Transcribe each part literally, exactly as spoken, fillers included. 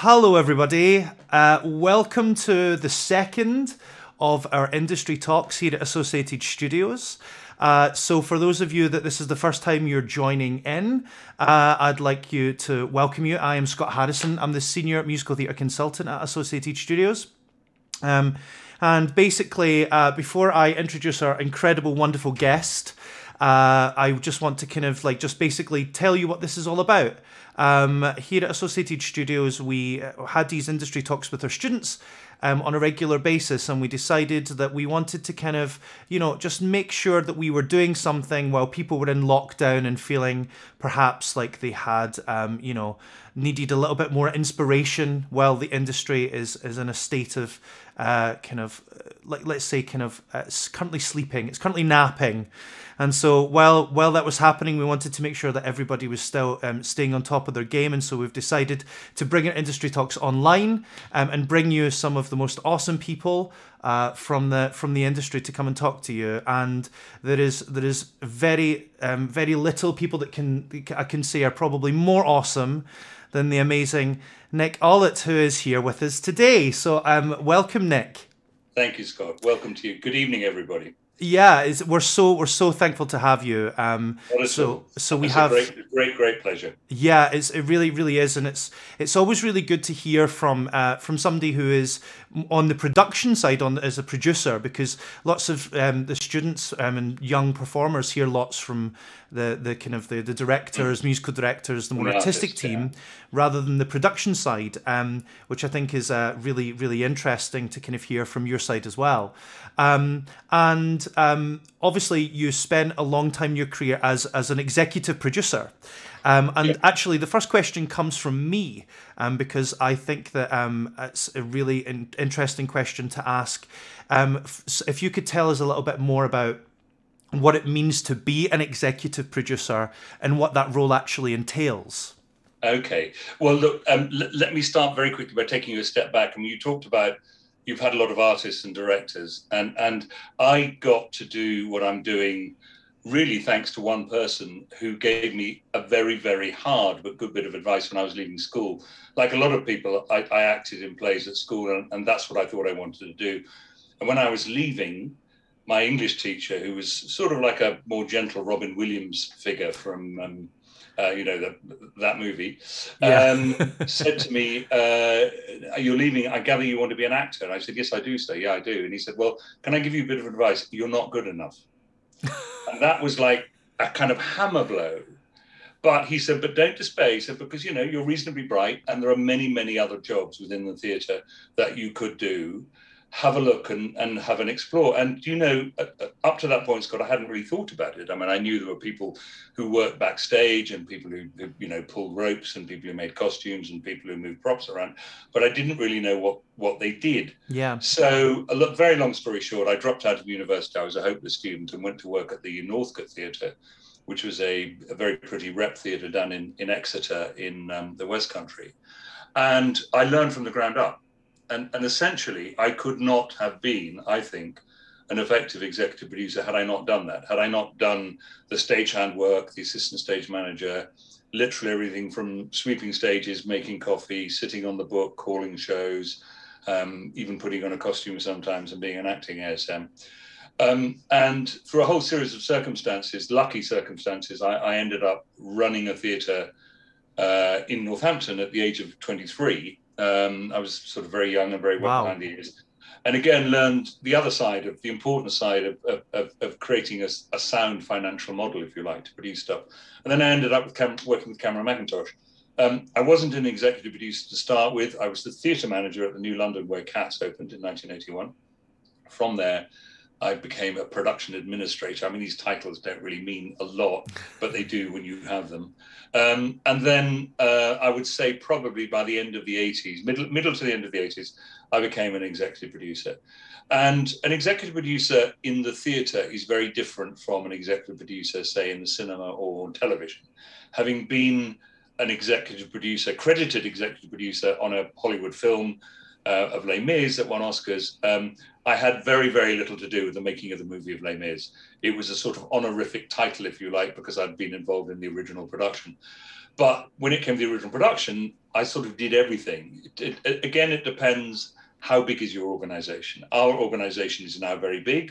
Hello everybody, uh, welcome to the second of our industry talks here at Associated Studios. Uh, so for those of you that this is the first time you're joining in, uh, I'd like you to welcome you. I am Scott Harrison, I'm the Senior Musical Theatre Consultant at Associated Studios. Um, and basically, uh, before I introduce our incredible, wonderful guest, uh, I just want to kind of like just basically tell you what this is all about. Um, here at Associated Studios, we had these industry talks with our students um, on a regular basis, and we decided that we wanted to kind of, you know, just make sure that we were doing something while people were in lockdown and feeling perhaps like they had, um, you know, needed a little bit more inspiration while the industry is, is in a state of uh, kind of like let's say kind of uh, it's currently sleeping, it's currently napping, and so while while that was happening, we wanted to make sure that everybody was still um, staying on top of their game, and so we've decided to bring our Industry Talks online um, and bring you some of the most awesome people uh, from the from the industry to come and talk to you. And there is there is very um, very little people that can I can say are probably more awesome than the amazing Nick Ollett, who is here with us today. So um, welcome, Nick. Thank you, Scott. Welcome to you. Good evening, everybody. Yeah, it's, we're so we're so thankful to have you. Um, so so we have a great, great great pleasure. Yeah, it's it really really is, and it's it's always really good to hear from uh, from somebody who is on the production side, on as a producer, because lots of um, the students um, and young performers hear lots from the the kind of the the directors, mm. musical directors, the more the artistic artist, team, yeah. rather than the production side, um, which I think is uh, really really interesting to kind of hear from your side as well, um, and. Um, obviously, you spent a long time in your career as as an executive producer, um, and yeah. actually, the first question comes from me um, because I think that um, it's a really in interesting question to ask. Um, if, if you could tell us a little bit more about what it means to be an executive producer and what that role actually entails. Okay. Well, look. Um, let me start very quickly by taking you a step back. I mean, you talked about. You've had a lot of artists and directors, and and I got to do what I'm doing really thanks to one person who gave me a very, very hard but good bit of advice when I was leaving school. Like a lot of people, I, I acted in plays at school, and, and that's what I thought I wanted to do. And when I was leaving, my English teacher, who was sort of like a more gentle Robin Williams figure from, um, uh, you know, the, that movie, yeah. um, said to me, uh, you're leaving, I gather you want to be an actor. And I said, yes, I do, sir. Yeah, I do. And he said, well, can I give you a bit of advice? You're not good enough. And that was like a kind of hammer blow. But he said, but don't despair. He said, because, you know, you're reasonably bright and there are many, many other jobs within the theatre that you could do. Have a look and, and have an explore. And, you know, up to that point, Scott, I hadn't really thought about it. I mean, I knew there were people who worked backstage and people who, who, you know, pulled ropes and people who made costumes and people who moved props around, but I didn't really know what, what they did. Yeah. So, a very long story short, I dropped out of university. I was a hopeless student and went to work at the Northcott Theatre, which was a, a very pretty rep theatre down in, in Exeter in um, the West Country. And I learned from the ground up. And, and essentially, I could not have been, I think, an effective executive producer had I not done that. Had I not done the stagehand work, the assistant stage manager, literally everything from sweeping stages, making coffee, sitting on the book, calling shows, um, even putting on a costume sometimes and being an acting A S M. Um, and through a whole series of circumstances, lucky circumstances, I, I ended up running a theatre uh, in Northampton at the age of twenty-three. Um, I was sort of very young and very well behind the ears. And again, learned the other side of the important side of, of, of creating a, a sound financial model, if you like, to produce stuff. And then I ended up with Cam working with Cameron Mackintosh. Um, I wasn't an executive producer to start with. I was the theatre manager at the New London where Cats opened in nineteen eighty-one. From there, I became a production administrator. I mean, these titles don't really mean a lot, but they do when you have them. Um, and then uh, I would say probably by the end of the eighties, middle, middle to the end of the eighties, I became an executive producer. And an executive producer in the theatre is very different from an executive producer, say, in the cinema or on television. Having been an executive producer, credited executive producer on a Hollywood film, Uh, of Les Mis that won Oscars, um, I had very, very little to do with the making of the movie of Les Mis. It was a sort of honorific title, if you like, because I'd been involved in the original production. But when it came to the original production, I sort of did everything. It, it, again, it depends how big is your organization. Our organization is now very big.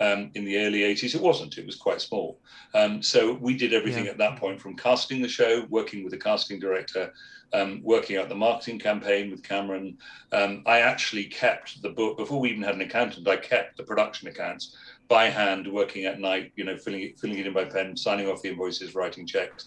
Um, in the early eighties, it wasn't. It was quite small. Um, so we did everything yeah. at that point, from casting the show, working with the casting director, um, working out the marketing campaign with Cameron. Um, I actually kept the book, before we even had an accountant, I kept the production accounts by hand, working at night, you know, filling it, filling it in by pen, signing off the invoices, writing checks,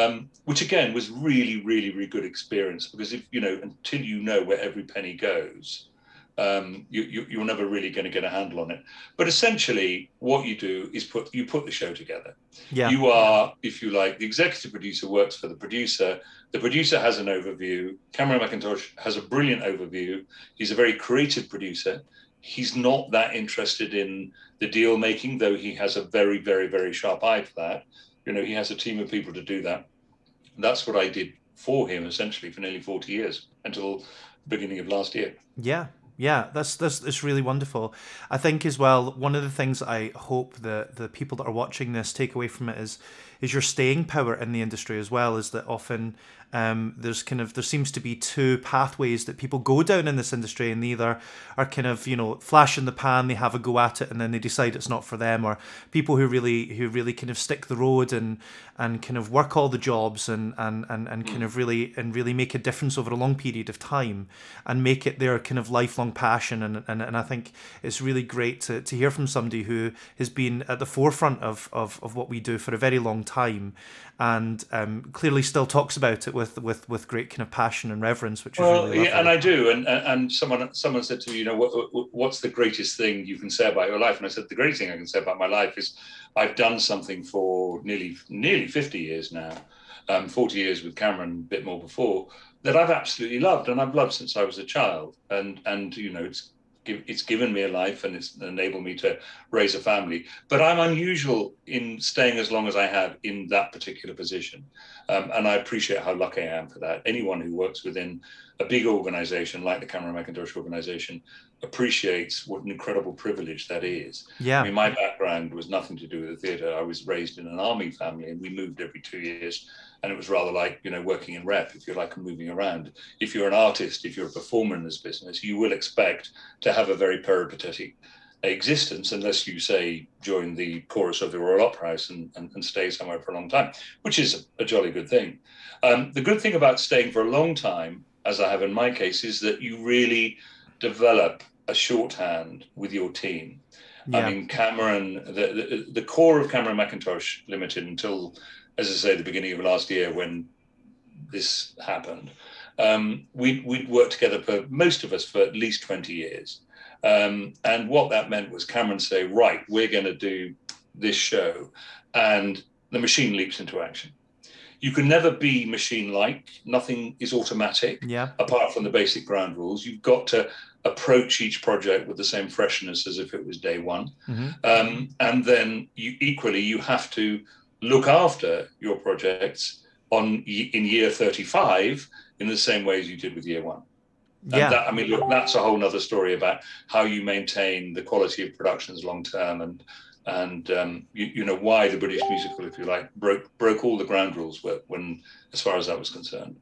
um, which again was really, really, really good experience because, if you know, until you know where every penny goes, Um, you, you, you're never really going to get a handle on it. But essentially, what you do is put you put the show together. Yeah. You are, if you like, the executive producer works for the producer. The producer has an overview. Cameron Mackintosh has a brilliant overview. He's a very creative producer. he's not that interested in the deal making, though he has a very, very, very sharp eye for that. You know, he has a team of people to do that. And that's what I did for him, essentially, for nearly forty years, until the beginning of last year. Yeah. Yeah, that's, that's that's really wonderful. I think as well, one of the things I hope that the people that are watching this take away from it is is your staying power in the industry as well, is that often um, there's kind of, there seems to be two pathways that people go down in this industry, and they either are kind of, you know, flash in the pan, they have a go at it and then they decide it's not for them, or people who really who really kind of stick the road and and kind of work all the jobs and and, and, and kind of really and really make a difference over a long period of time and make it their kind of lifelong passion. And, and and I think it's really great to, to hear from somebody who has been at the forefront of, of, of what we do for a very long time, and um, clearly still talks about it with with with great kind of passion and reverence, which well, is really yeah, and I do. And and someone someone said to me, you know, what, what's the greatest thing you can say about your life? And I said, the greatest thing I can say about my life is I've done something for nearly nearly fifty years now, um, forty years with Cameron, a bit more before, that I've absolutely loved, and I've loved since I was a child. And, and you know, it's, it's given me a life, and it's enabled me to raise a family. But I'm unusual in staying as long as I have in that particular position. Um, and I appreciate how lucky I am for that. Anyone who works within a big organization like the Cameron Mackintosh organization appreciates what an incredible privilege that is. Yeah. I mean, my background was nothing to do with the theater. I was raised in an army family, and we moved every two years. And it was rather like, you know, working in rep, if you like, and moving around. If you're an artist, if you're a performer in this business, you will expect to have a very peripatetic existence, unless you, say, join the chorus of the Royal Opera House and, and, and stay somewhere for a long time, which is a, a jolly good thing. Um, the good thing about staying for a long time, as I have in my case, is that you really develop a shorthand with your team. Yeah. I mean, Cameron, the, the, the core of Cameron Mackintosh Limited, until, as I say, the beginning of last year when this happened, um, we'd, we'd worked together, for most of us, for at least twenty years. Um, and what that meant was Cameron say, right, we're going to do this show, and the machine leaps into action. You can never be machine-like. Nothing is automatic, yeah, apart from the basic ground rules. You've got to approach each project with the same freshness as if it was day one. Mm-hmm. um, and then you, equally, you have to look after your projects on in year thirty-five in the same way as you did with year one. Yeah. And that, I mean, look, that's a whole nother story about how you maintain the quality of productions long term, and and um, you, you know, why the British musical, if you like, broke broke all the ground rules when, when as far as that was concerned.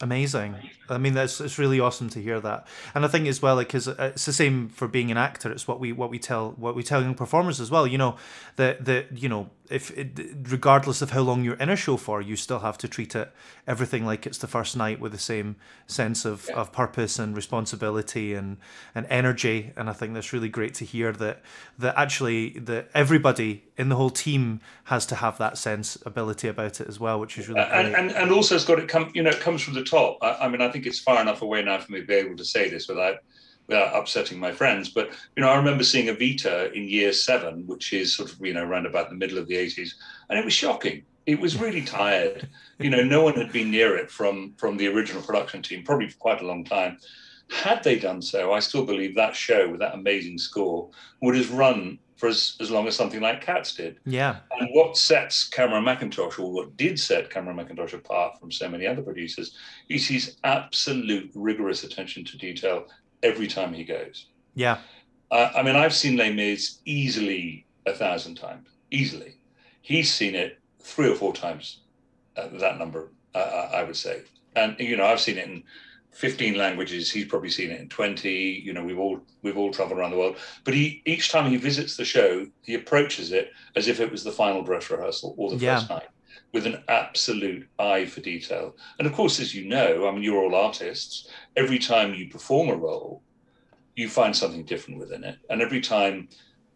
Amazing. I mean, that's, it's really awesome to hear that. And I think as well, like, cause it's the same for being an actor. It's what we what we tell what we tell young performers as well. You know, that that you know, if it, regardless of how long you're in a show for, you still have to treat it everything like it's the first night, with the same sense of, yeah, of purpose and responsibility and and energy. And I think that's really great to hear that that actually that everybody in the whole team has to have that sense ability about it as well, which is really great. And, and and also it's got it come you know it comes from the top. I, I mean, I think it's far enough away now for me to be able to say this without without upsetting my friends, but you know, I remember seeing Evita in year seven, which is sort of, you know, around about the middle of the eighties, and it was shocking. It was really tired. You know, no one had been near it from from the original production team, probably for quite a long time. Had they done so, I still believe that show with that amazing score would have run for as, as long as something like Cats did. Yeah. And what sets Cameron Mackintosh, or what did set Cameron Mackintosh apart from so many other producers, is his absolute rigorous attention to detail every time he goes. Yeah. Uh, I mean, I've seen Les Mis easily a thousand times, easily. He's seen it three or four times, uh, that number, uh, I would say. And, you know, I've seen it in fifteen languages, he's probably seen it in twenty. You know, we've all we've all traveled around the world, but he each time he visits the show, he approaches it as if it was the final dress rehearsal or the, yeah, first night, with an absolute eye for detail. And of course, as you know, I mean, you're all artists. Every time you perform a role, you find something different within it. And every time,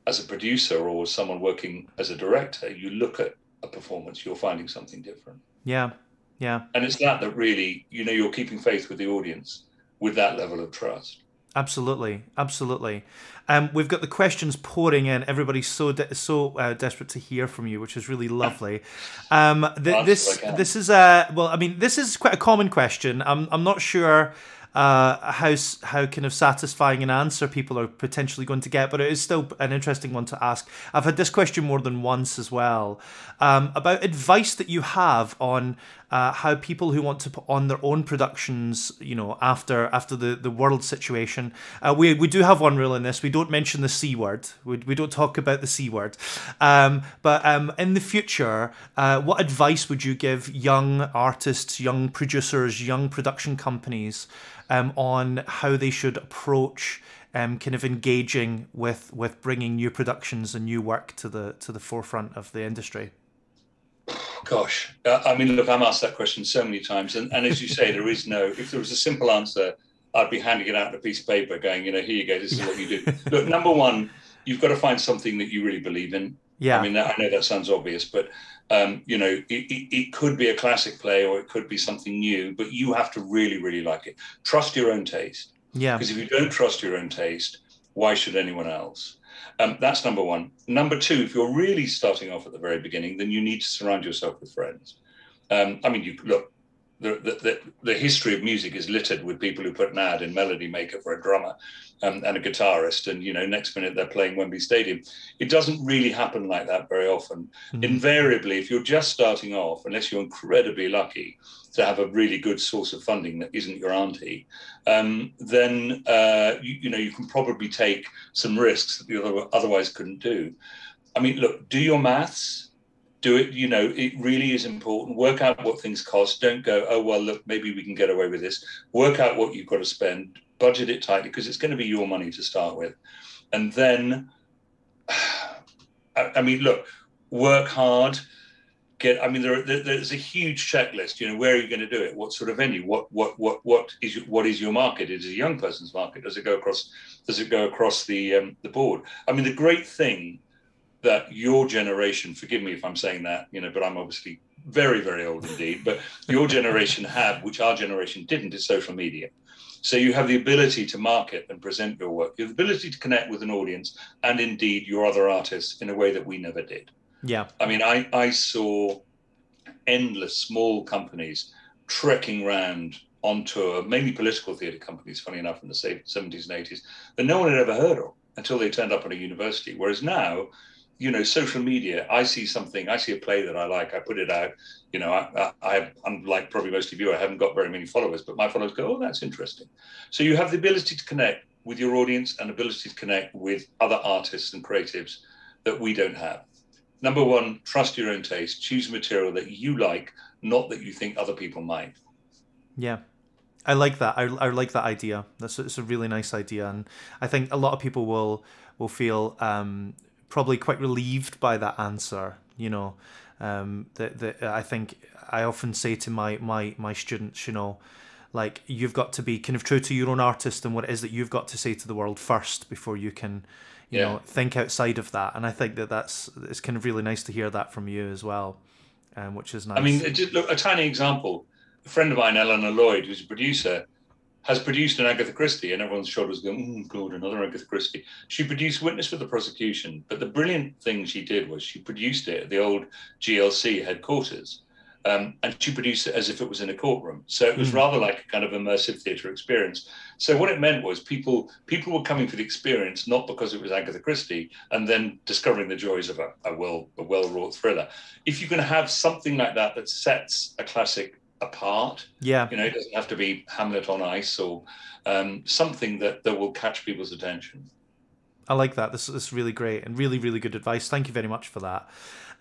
as a producer or someone working as a director, you look at a performance, you're finding something different. Yeah. Yeah. And it's that that really, you know, you're keeping faith with the audience with that level of trust. Absolutely. Absolutely. Um, we've got the questions pouring in. Everybody's so de so uh, desperate to hear from you, which is really lovely. Um, th this this is a, well, I mean, this is quite a common question. I'm, I'm not sure uh, how how kind of satisfying an answer people are potentially going to get, but it is still an interesting one to ask. I've had this question more than once as well, um, about advice that you have on Uh, how people who want to put on their own productions, you know, after after the, the world situation. Uh, we, we do have one rule in this. We don't mention the C word. We, we don't talk about the C word. Um, but um, in the future, uh, what advice would you give young artists, young producers, young production companies um, on how they should approach um, kind of engaging with, with bringing new productions and new work to the, to the forefront of the industry? Gosh, I mean, look, I'm asked that question so many times. And, and as you say, there is no, if there was a simple answer, I'd be handing it out on a piece of paper going, you know, here you go, this is what you do. Look, number one, you've got to find something that you really believe in. Yeah. I mean, that, I know that sounds obvious, but, um, you know, it, it, it could be a classic play or it could be something new, but you have to really, really like it. Trust your own taste. Yeah. Because if you don't trust your own taste, why should anyone else? Um, that's number one. Number two, if you're really starting off at the very beginning, then you need to surround yourself with friends. Um, I mean, you look, the, the, the history of music is littered with people who put an ad in Melody Maker for a drummer um, and a guitarist, and, you know, next minute they're playing Wembley Stadium. It doesn't really happen like that very often. Mm-hmm. Invariably, if you're just starting off, unless you're incredibly lucky to have a really good source of funding that isn't your auntie, um, then, uh, you, you know, you can probably take some risks that you otherwise couldn't do. I mean, look, do your maths, do it, you know, it really is important. Work out what things cost. Don't go, oh, well, look, maybe we can get away with this. Work out what you've got to spend, budget it tightly, because it's going to be your money to start with. And then, I, I mean, look, work hard. Get, I mean, there, there, there's a huge checklist. You know, where are you going to do it? What sort of venue? What, what, what, what is what is your market? Is it a young person's market? Does it go across? Does it go across the um, the board? I mean, the great thing that your generation, forgive me if I'm saying that, you know, but I'm obviously very, very old indeed. But your generation had, which our generation didn't, is social media. So you have the ability to market and present your work. You have the ability to connect with an audience and indeed your other artists in a way that we never did. Yeah, I mean, I, I saw endless small companies trekking around on tour, mainly political theatre companies, funny enough, in the seventies and eighties, that no one had ever heard of until they turned up at a university. Whereas now, you know, social media, I see something, I see a play that I like, I put it out. You know, I, I, I, unlike probably most of you, I haven't got very many followers, but my followers go, oh, that's interesting. So you have the ability to connect with your audience and ability to connect with other artists and creatives that we don't have. Number one, trust your own taste. Choose material that you like, not that you think other people might. Yeah, I like that. I, I like that idea. That's it's a really nice idea, and I think a lot of people will will feel um, probably quite relieved by that answer. You know, um, that that I think I often say to my my my students, you know, like you've got to be kind of true to your own artist and what it is that you've got to say to the world first before you can. You know, yeah. Think outside of that, and I think that that's it's kind of really nice to hear that from you as well, um, which is nice. I mean, just look, a tiny example. A friend of mine, Eleanor Lloyd, who's a producer, has produced an Agatha Christie, and everyone's shoulders go, "Oh God, another Agatha Christie." She produced Witness for the Prosecution, but the brilliant thing she did was she produced it at the old G L C headquarters, um, and she produced it as if it was in a courtroom. So it was mm-hmm. rather like a kind of immersive theatre experience. So what it meant was people people were coming for the experience, not because it was Agatha Christie, and then discovering the joys of a, a well a well-wrought thriller. If you can have something like that that sets a classic apart, yeah, you know, it doesn't have to be Hamlet on Ice or um, something that, that will catch people's attention. I like that. This is really great and really, really good advice. Thank you very much for that.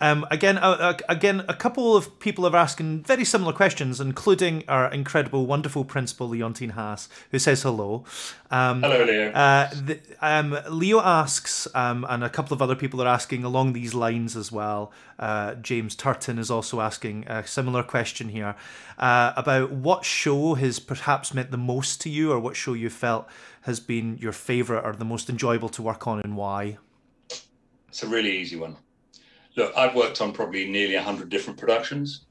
Um, again, uh, again, a couple of people are asking very similar questions, including our incredible, wonderful principal, Leontine Haas, who says hello. Um, hello, Leo. Uh, the, um, Leo asks, um, and a couple of other people are asking along these lines as well. Uh, James Turton is also asking a similar question here uh, about what show has perhaps meant the most to you, or what show you felt has been your favourite or the most enjoyable to work on, and why? It's a really easy one. Look, I've worked on probably nearly a hundred different productions.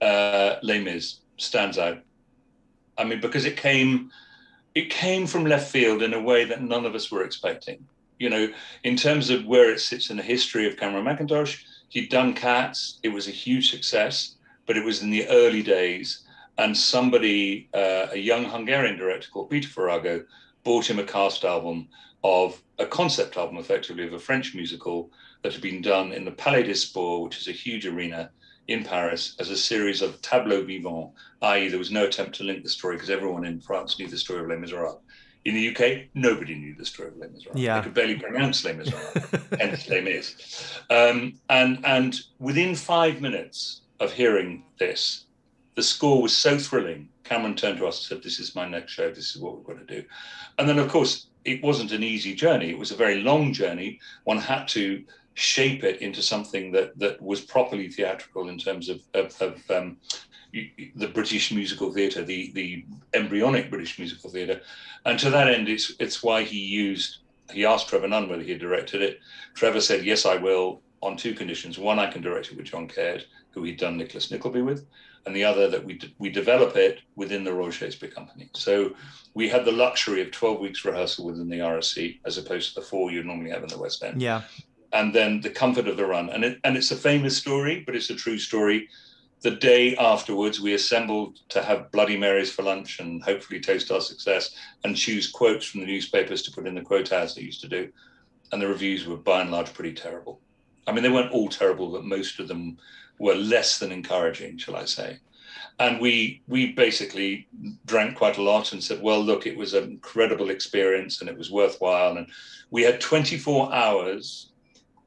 Uh, Les Mis stands out. I mean, because it came, it came from left field in a way that none of us were expecting. You know, in terms of where it sits in the history of Cameron Mackintosh, he'd done Cats. It was a huge success, but it was in the early days. and somebody, uh, a young Hungarian director called Peter Farrago, bought him a cast album of a concept album, effectively, of a French musical that had been done in the Palais des Sports, which is a huge arena in Paris, as a series of tableaux vivants, that is there was no attempt to link the story because everyone in France knew the story of Les Misérables. In the U K, nobody knew the story of Les Misérables. Yeah. They could barely pronounce Les Misérables, hence Les Mis. Um, and, and within five minutes of hearing this, the score was so thrilling, Cameron turned to us and said, this is my next show, this is what we're going to do. And then, of course, it wasn't an easy journey. It was a very long journey. One had to shape it into something that that was properly theatrical in terms of, of, of um, the British musical theatre, the, the embryonic British musical theatre. And to that end, it's it's why he used, he asked Trevor Nunn whether he had directed it. Trevor said, yes, I will, on two conditions. One, I can direct it with John Caird, who he'd done Nicholas Nickleby with, and the other that we d- we develop it within the Royal Shakespeare Company. So we had the luxury of twelve weeks rehearsal within the R S C, as opposed to the four you normally have in the West End. Yeah. And then the comfort of the run. And it, and it's a famous story, but it's a true story. The day afterwards, we assembled to have Bloody Marys for lunch and hopefully toast our success and choose quotes from the newspapers to put in the quote hours they used to do. And the reviews were, by and large, pretty terrible. I mean, they weren't all terrible, but most of them were less than encouraging, shall I say. And we we basically drank quite a lot and said, well, look, it was an incredible experience and it was worthwhile. And we had twenty-four hours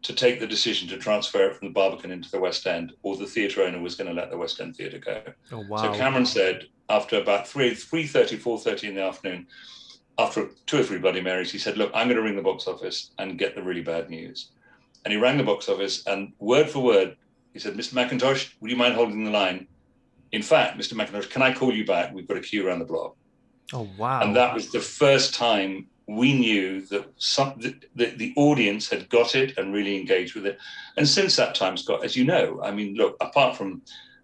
to take the decision to transfer it from the Barbican into the West End, or the theatre owner was going to let the West End Theatre go. Oh, wow. So Cameron said, after about three thirty, four thirty in the afternoon, after two or three Bloody Marys, he said, look, I'm going to ring the box office and get the really bad news. And he rang the box office, and word for word, he said, Mister Mackintosh, would you mind holding the line? In fact, Mister Mackintosh, can I call you back? We've got a queue around the block. Oh, wow. And that was the first time we knew that some, the, the, the audience had got it and really engaged with it. And since that time, Scott, as you know, I mean, look, apart from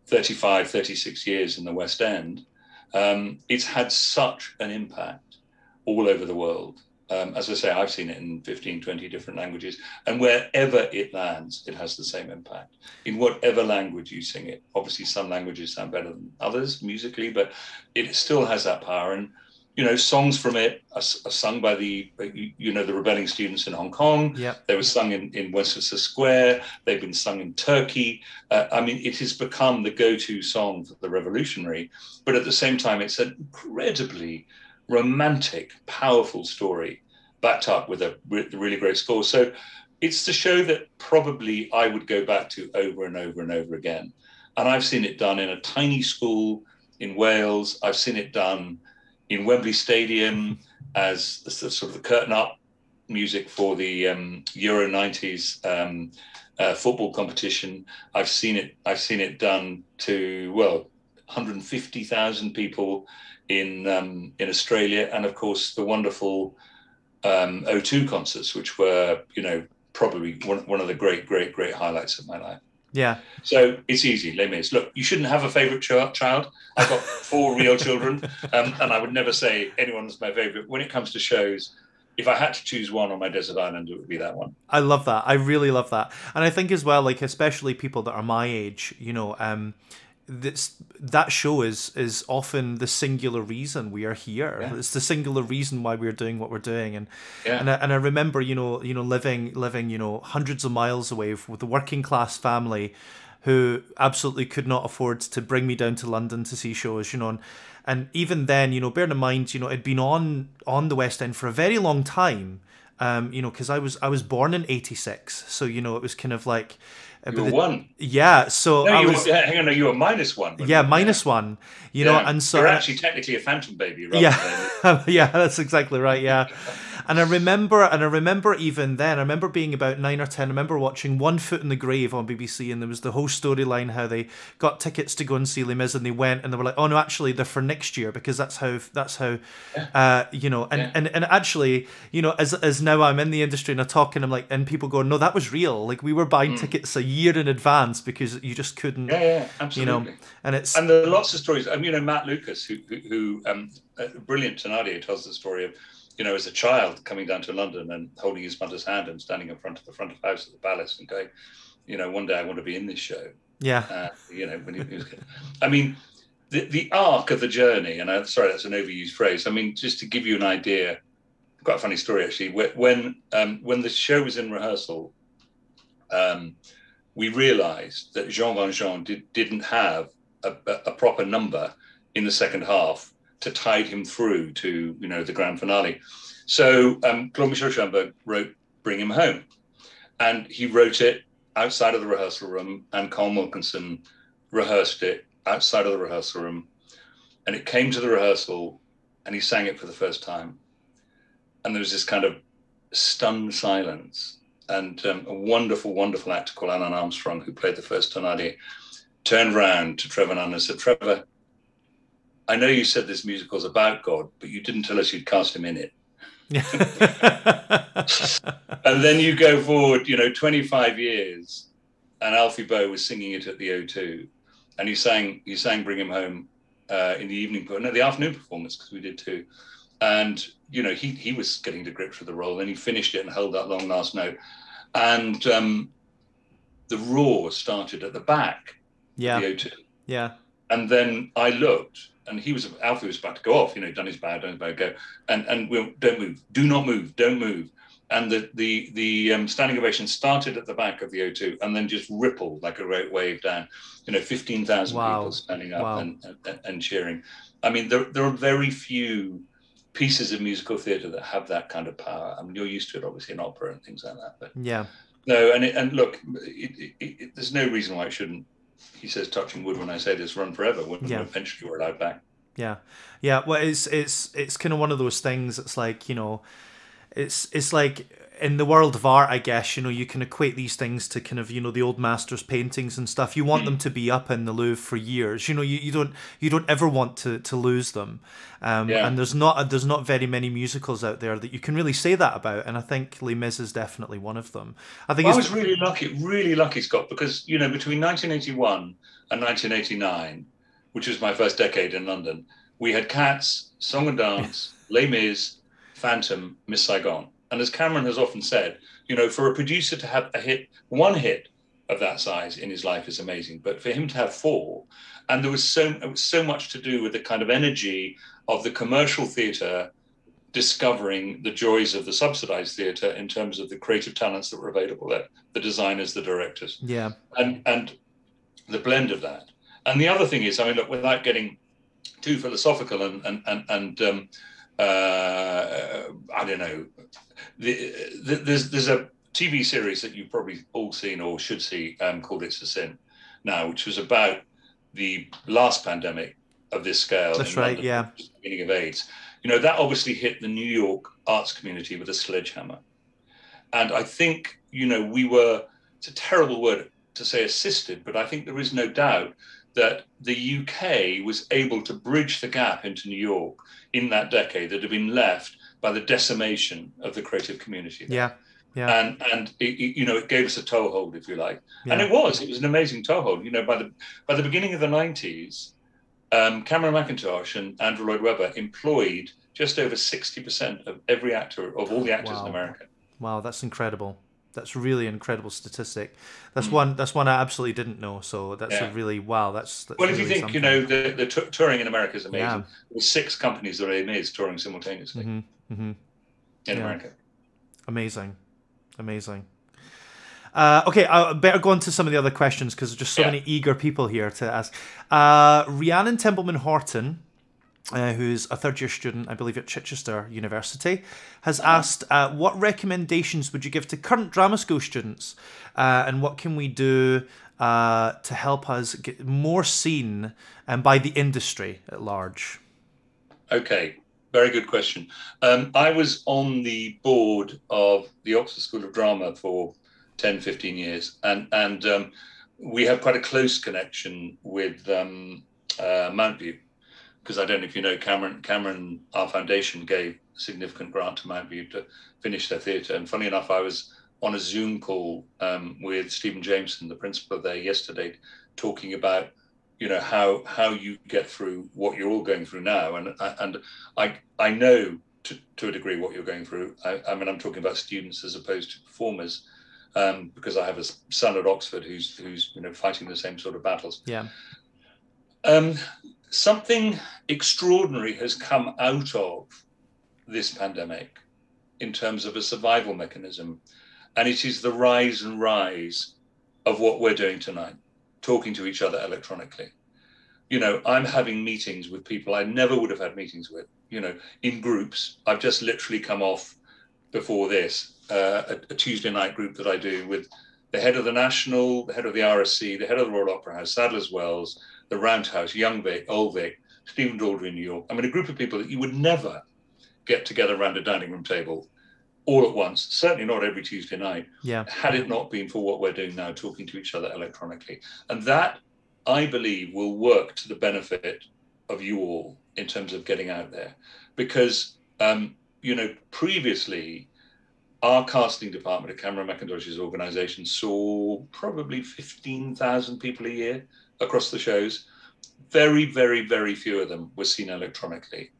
thirty-five, thirty-six years in the West End, um, it's had such an impact all over the world. Um, as I say, I've seen it in fifteen, twenty different languages, and wherever it lands, it has the same impact. In whatever language you sing it, obviously some languages sound better than others musically, but it still has that power. And you know, songs from it are, are sung by the, you know, the rebelling students in Hong Kong. Yep. They were sung in, in Westminster Square. They've been sung in Turkey. Uh, I mean, it has become the go-to song for the revolutionary. But at the same time, it's an incredibly romantic, powerful story backed up with a re- really great score. So it's the show that probably I would go back to over and over and over again. And I've seen it done in a tiny school in Wales. I've seen it done in Wembley Stadium as the sort of the curtain up music for the um, Euro nineties um, uh, football competition. I've seen it. I've seen it done to, well, one hundred fifty thousand people in um, in Australia, and of course the wonderful um, O two concerts, which were, you know, probably one, one of the great, great, great highlights of my life. Yeah. So it's easy, Les Mis. Look, you shouldn't have a favourite ch- child. I've got four real children, um, and I would never say anyone's my favourite. When it comes to shows, if I had to choose one on my desert island, it would be that one. I love that. I really love that. And I think as well, like, especially people that are my age, you know, um, this, that show is is often the singular reason we are here. Yeah. It's the singular reason why we're doing what we're doing. And yeah. and I, and I remember, you know, you know, living living, you know, hundreds of miles away with a working class family, who absolutely could not afford to bring me down to London to see shows, you know. And, and even then, you know, bearing in mind, you know, it'd been on on the West End for a very long time, um, you know, because I was I was born in eighty-six, so you know it was kind of like. You were the, one. Yeah, so no, I was... Were, hang on, no, you were minus one. Yeah, you? minus one. You yeah. know, and so... You're actually technically a phantom baby, right? Yeah, yeah, that's exactly right, yeah. And I remember, and I remember even then, I remember being about nine or ten, I remember watching One Foot in the Grave on B B C, and there was the whole storyline how they got tickets to go and see Les Mis, and they went, and they were like, oh no, actually, they're for next year, because that's how, that's how, yeah. uh, you know, and, yeah. and, and actually, you know, as as now I'm in the industry and I talk, and I'm like, and people go, no, that was real, like, we were buying mm. tickets a year in advance because you just couldn't, yeah, yeah, absolutely. You know, and it's... And there are lots of stories, I mean, you know, Matt Lucas, who, who, um, brilliant Thénardier, tells the story of, you know, as a child coming down to London and holding his mother's hand and standing in front of the front of house at the Palace and going, you know, one day I want to be in this show. Yeah. Uh, you know, when he was, I mean, the, the arc of the journey, and I'm sorry, that's an overused phrase. I mean, just to give you an idea, quite a funny story, actually. When um, when the show was in rehearsal, um, we realized that Jean Valjean did, didn't have a, a proper number in the second half to tide him through to, you know, the grand finale. So um, Claude Michel Schoenberg wrote Bring Him Home, and he wrote it outside of the rehearsal room, and Colm Wilkinson rehearsed it outside of the rehearsal room, and it came to the rehearsal and he sang it for the first time. And there was this kind of stunned silence, and um, a wonderful, wonderful actor called Alan Armstrong, who played the first Thénardier, turned round to Trevor Nunn and said, "Trevor, I know you said this musical's about God, but you didn't tell us you'd cast him in it." And then you go forward, you know, twenty-five years, and Alfie Bow was singing it at the O two, and he sang, he sang Bring Him Home uh, in the evening, no, the afternoon performance, because we did too. And, you know, he, he was getting to grips with the role, and he finished it and held that long last note. And um, the roar started at the back. Yeah. The O two. Yeah. And then I looked, and he was, Alfie was about to go off, you know, done his bow, done his bow, go. And, and we'll, don't move, do not move, don't move. And the, the, the um, standing ovation started at the back of the O two and then just rippled like a great wave down, you know, fifteen thousand wow. people standing up wow. and, and, and cheering. I mean, there, there are very few pieces of musical theatre that have that kind of power. I mean, you're used to it, obviously, in opera and things like that. But yeah. No, and, it, and look, it, it, it, there's no reason why it shouldn't, he says, touching wood when I say this, run forever, when yeah. eventually we're allowed back. Yeah. Yeah, well, it's it's it's kind of one of those things. It's like, you know, it's it's like in the world of art, I guess, you know, you can equate these things to kind of, you know, the old masters' paintings and stuff. You want mm. them to be up in the Louvre for years. You know, you, you don't you don't ever want to to lose them. Um, yeah. And there's not there's not very many musicals out there that you can really say that about. And I think Les Mis is definitely one of them. I think well, I was really lucky, really lucky, Scott, because, you know, between nineteen eighty-one and nineteen eighty-nine, which was my first decade in London, we had Cats, Song and Dance, Les Mis, Phantom, Miss Saigon. And as Cameron has often said, you know, for a producer to have a hit, one hit of that size in his life is amazing. But for him to have four, and there was so, it was so much to do with the kind of energy of the commercial theatre discovering the joys of the subsidised theatre in terms of the creative talents that were available there, the designers, the directors. Yeah. And, and the blend of that. And the other thing is, I mean, look, without getting too philosophical and, and, and, and um, uh, I don't know, The, the, there's there's a T V series that you've probably all seen or should see um, called It's a Sin now, which was about the last pandemic of this scale. That's right, London, yeah. The beginning of AIDS. You know, that obviously hit the New York arts community with a sledgehammer. And I think, you know, we were, it's a terrible word to say assisted, but I think there is no doubt that the U K was able to bridge the gap into New York in that decade that had been left by the decimation of the creative community. There. Yeah, yeah. And, and it, it, you know, it gave us a toehold, if you like. Yeah. And it was, it was an amazing toehold. You know, by the by the beginning of the nineties, um, Cameron Mackintosh and Andrew Lloyd Webber employed just over sixty percent of every actor, of all the actors wow. in America. Wow, that's incredible. That's really an incredible statistic. That's mm-hmm. one. That's one I absolutely didn't know. So that's yeah. a really wow. That's, that's well. If really you think something. You know the, the touring in America is amazing. Yeah. There's six companies that are amazed touring simultaneously mm-hmm. Mm-hmm. in yeah. America. Amazing, amazing. Uh, okay, I better go on to some of the other questions because there's just so yeah. many eager people here to ask. Uh, Rhiannon Templeman Horton. Uh, who's a third-year student, I believe, at Chichester University, has asked, uh, what recommendations would you give to current drama school students uh, and what can we do uh, to help us get more seen and by the industry at large? Okay, very good question. Um, I was on the board of the Oxford School of Drama for ten, fifteen years, and, and um, we have quite a close connection with um, uh, Mountview. Because I don't know if you know, Cameron, Cameron, our foundation gave a significant grant to Mountview to finish their theatre. And funny enough, I was on a Zoom call um, with Stephen Jameson, the principal there, yesterday, talking about, you know, how how you get through what you're all going through now. And and I I know to, to a degree what you're going through. I, I mean, I'm talking about students as opposed to performers, um, because I have a son at Oxford who's who's you know fighting the same sort of battles. Yeah. Um. something extraordinary has come out of this pandemic in terms of a survival mechanism, and it is the rise and rise of what we're doing tonight, talking to each other electronically. You know, I'm having meetings with people I never would have had meetings with, you know, in groups. I've just literally come off before this, uh, a, a Tuesday night group that I do with the head of the National, the head of the R S C, the head of the Royal Opera House, Sadler's Wells, the Roundhouse, Young Vic, Old Vic, Stephen Daldry in New York. I mean, a group of people that you would never get together around a dining room table all at once, certainly not every Tuesday night, yeah. had it not been for what we're doing now, talking to each other electronically. And that, I believe, will work to the benefit of you all in terms of getting out there. Because, um, you know, previously, our casting department at Cameron Mackintosh's organisation saw probably fifteen thousand people a year across the shows. Very, very, very few of them were seen electronically.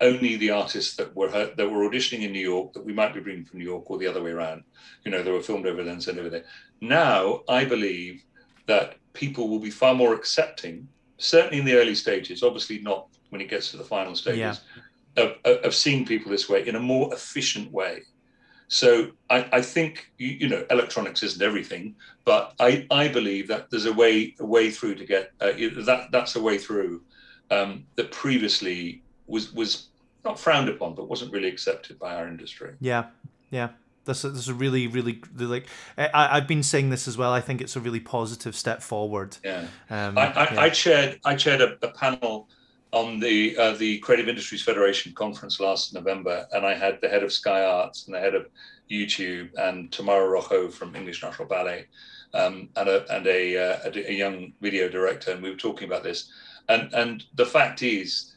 Only the artists that were that were auditioning in New York that we might be bringing from New York, or the other way around, you know, they were filmed over there and sent over there. Now, I believe that people will be far more accepting, certainly in the early stages, obviously not when it gets to the final stages, yeah. of, of, of seeing people this way in a more efficient way. So I, I think, you, you know, electronics isn't everything, but I, I believe that there's a way a way through to get, uh, that that's a way through um, that previously was was not frowned upon, but wasn't really accepted by our industry. Yeah, yeah. This is a really, really, like, I, I've been saying this as well. I think it's a really positive step forward. Yeah. Um, I, I, yeah. I chaired, I chaired a, a panel on the uh, the Creative Industries Federation conference last November, and I had the head of Sky Arts and the head of YouTube and Tamara Rojo from English National Ballet, um, and a and a, uh, a, a young video director, and we were talking about this. And and the fact is,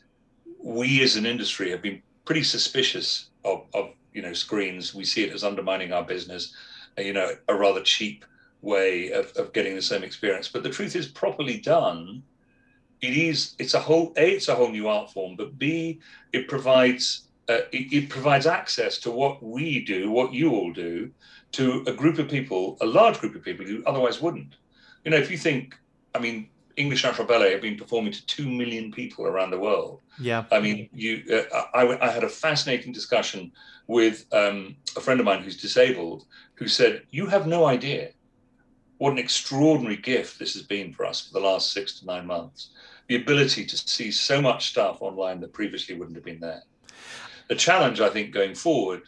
we as an industry have been pretty suspicious of of. you know, screens. We see it as undermining our business, you know, a rather cheap way of, of getting the same experience. But the truth is, properly done, it is, it's a whole, A, it's a whole new art form, but B, it provides, uh, it, it provides access to what we do, what you all do, to a group of people, a large group of people who otherwise wouldn't. You know, if you think, I mean, English National Ballet have been performing to two million people around the world. Yeah, I mean, you. Uh, I, I had a fascinating discussion with um, a friend of mine who's disabled, who said, "You have no idea what an extraordinary gift this has been for us for the last six to nine months. The ability to see so much stuff online that previously wouldn't have been there." The challenge, I think, going forward,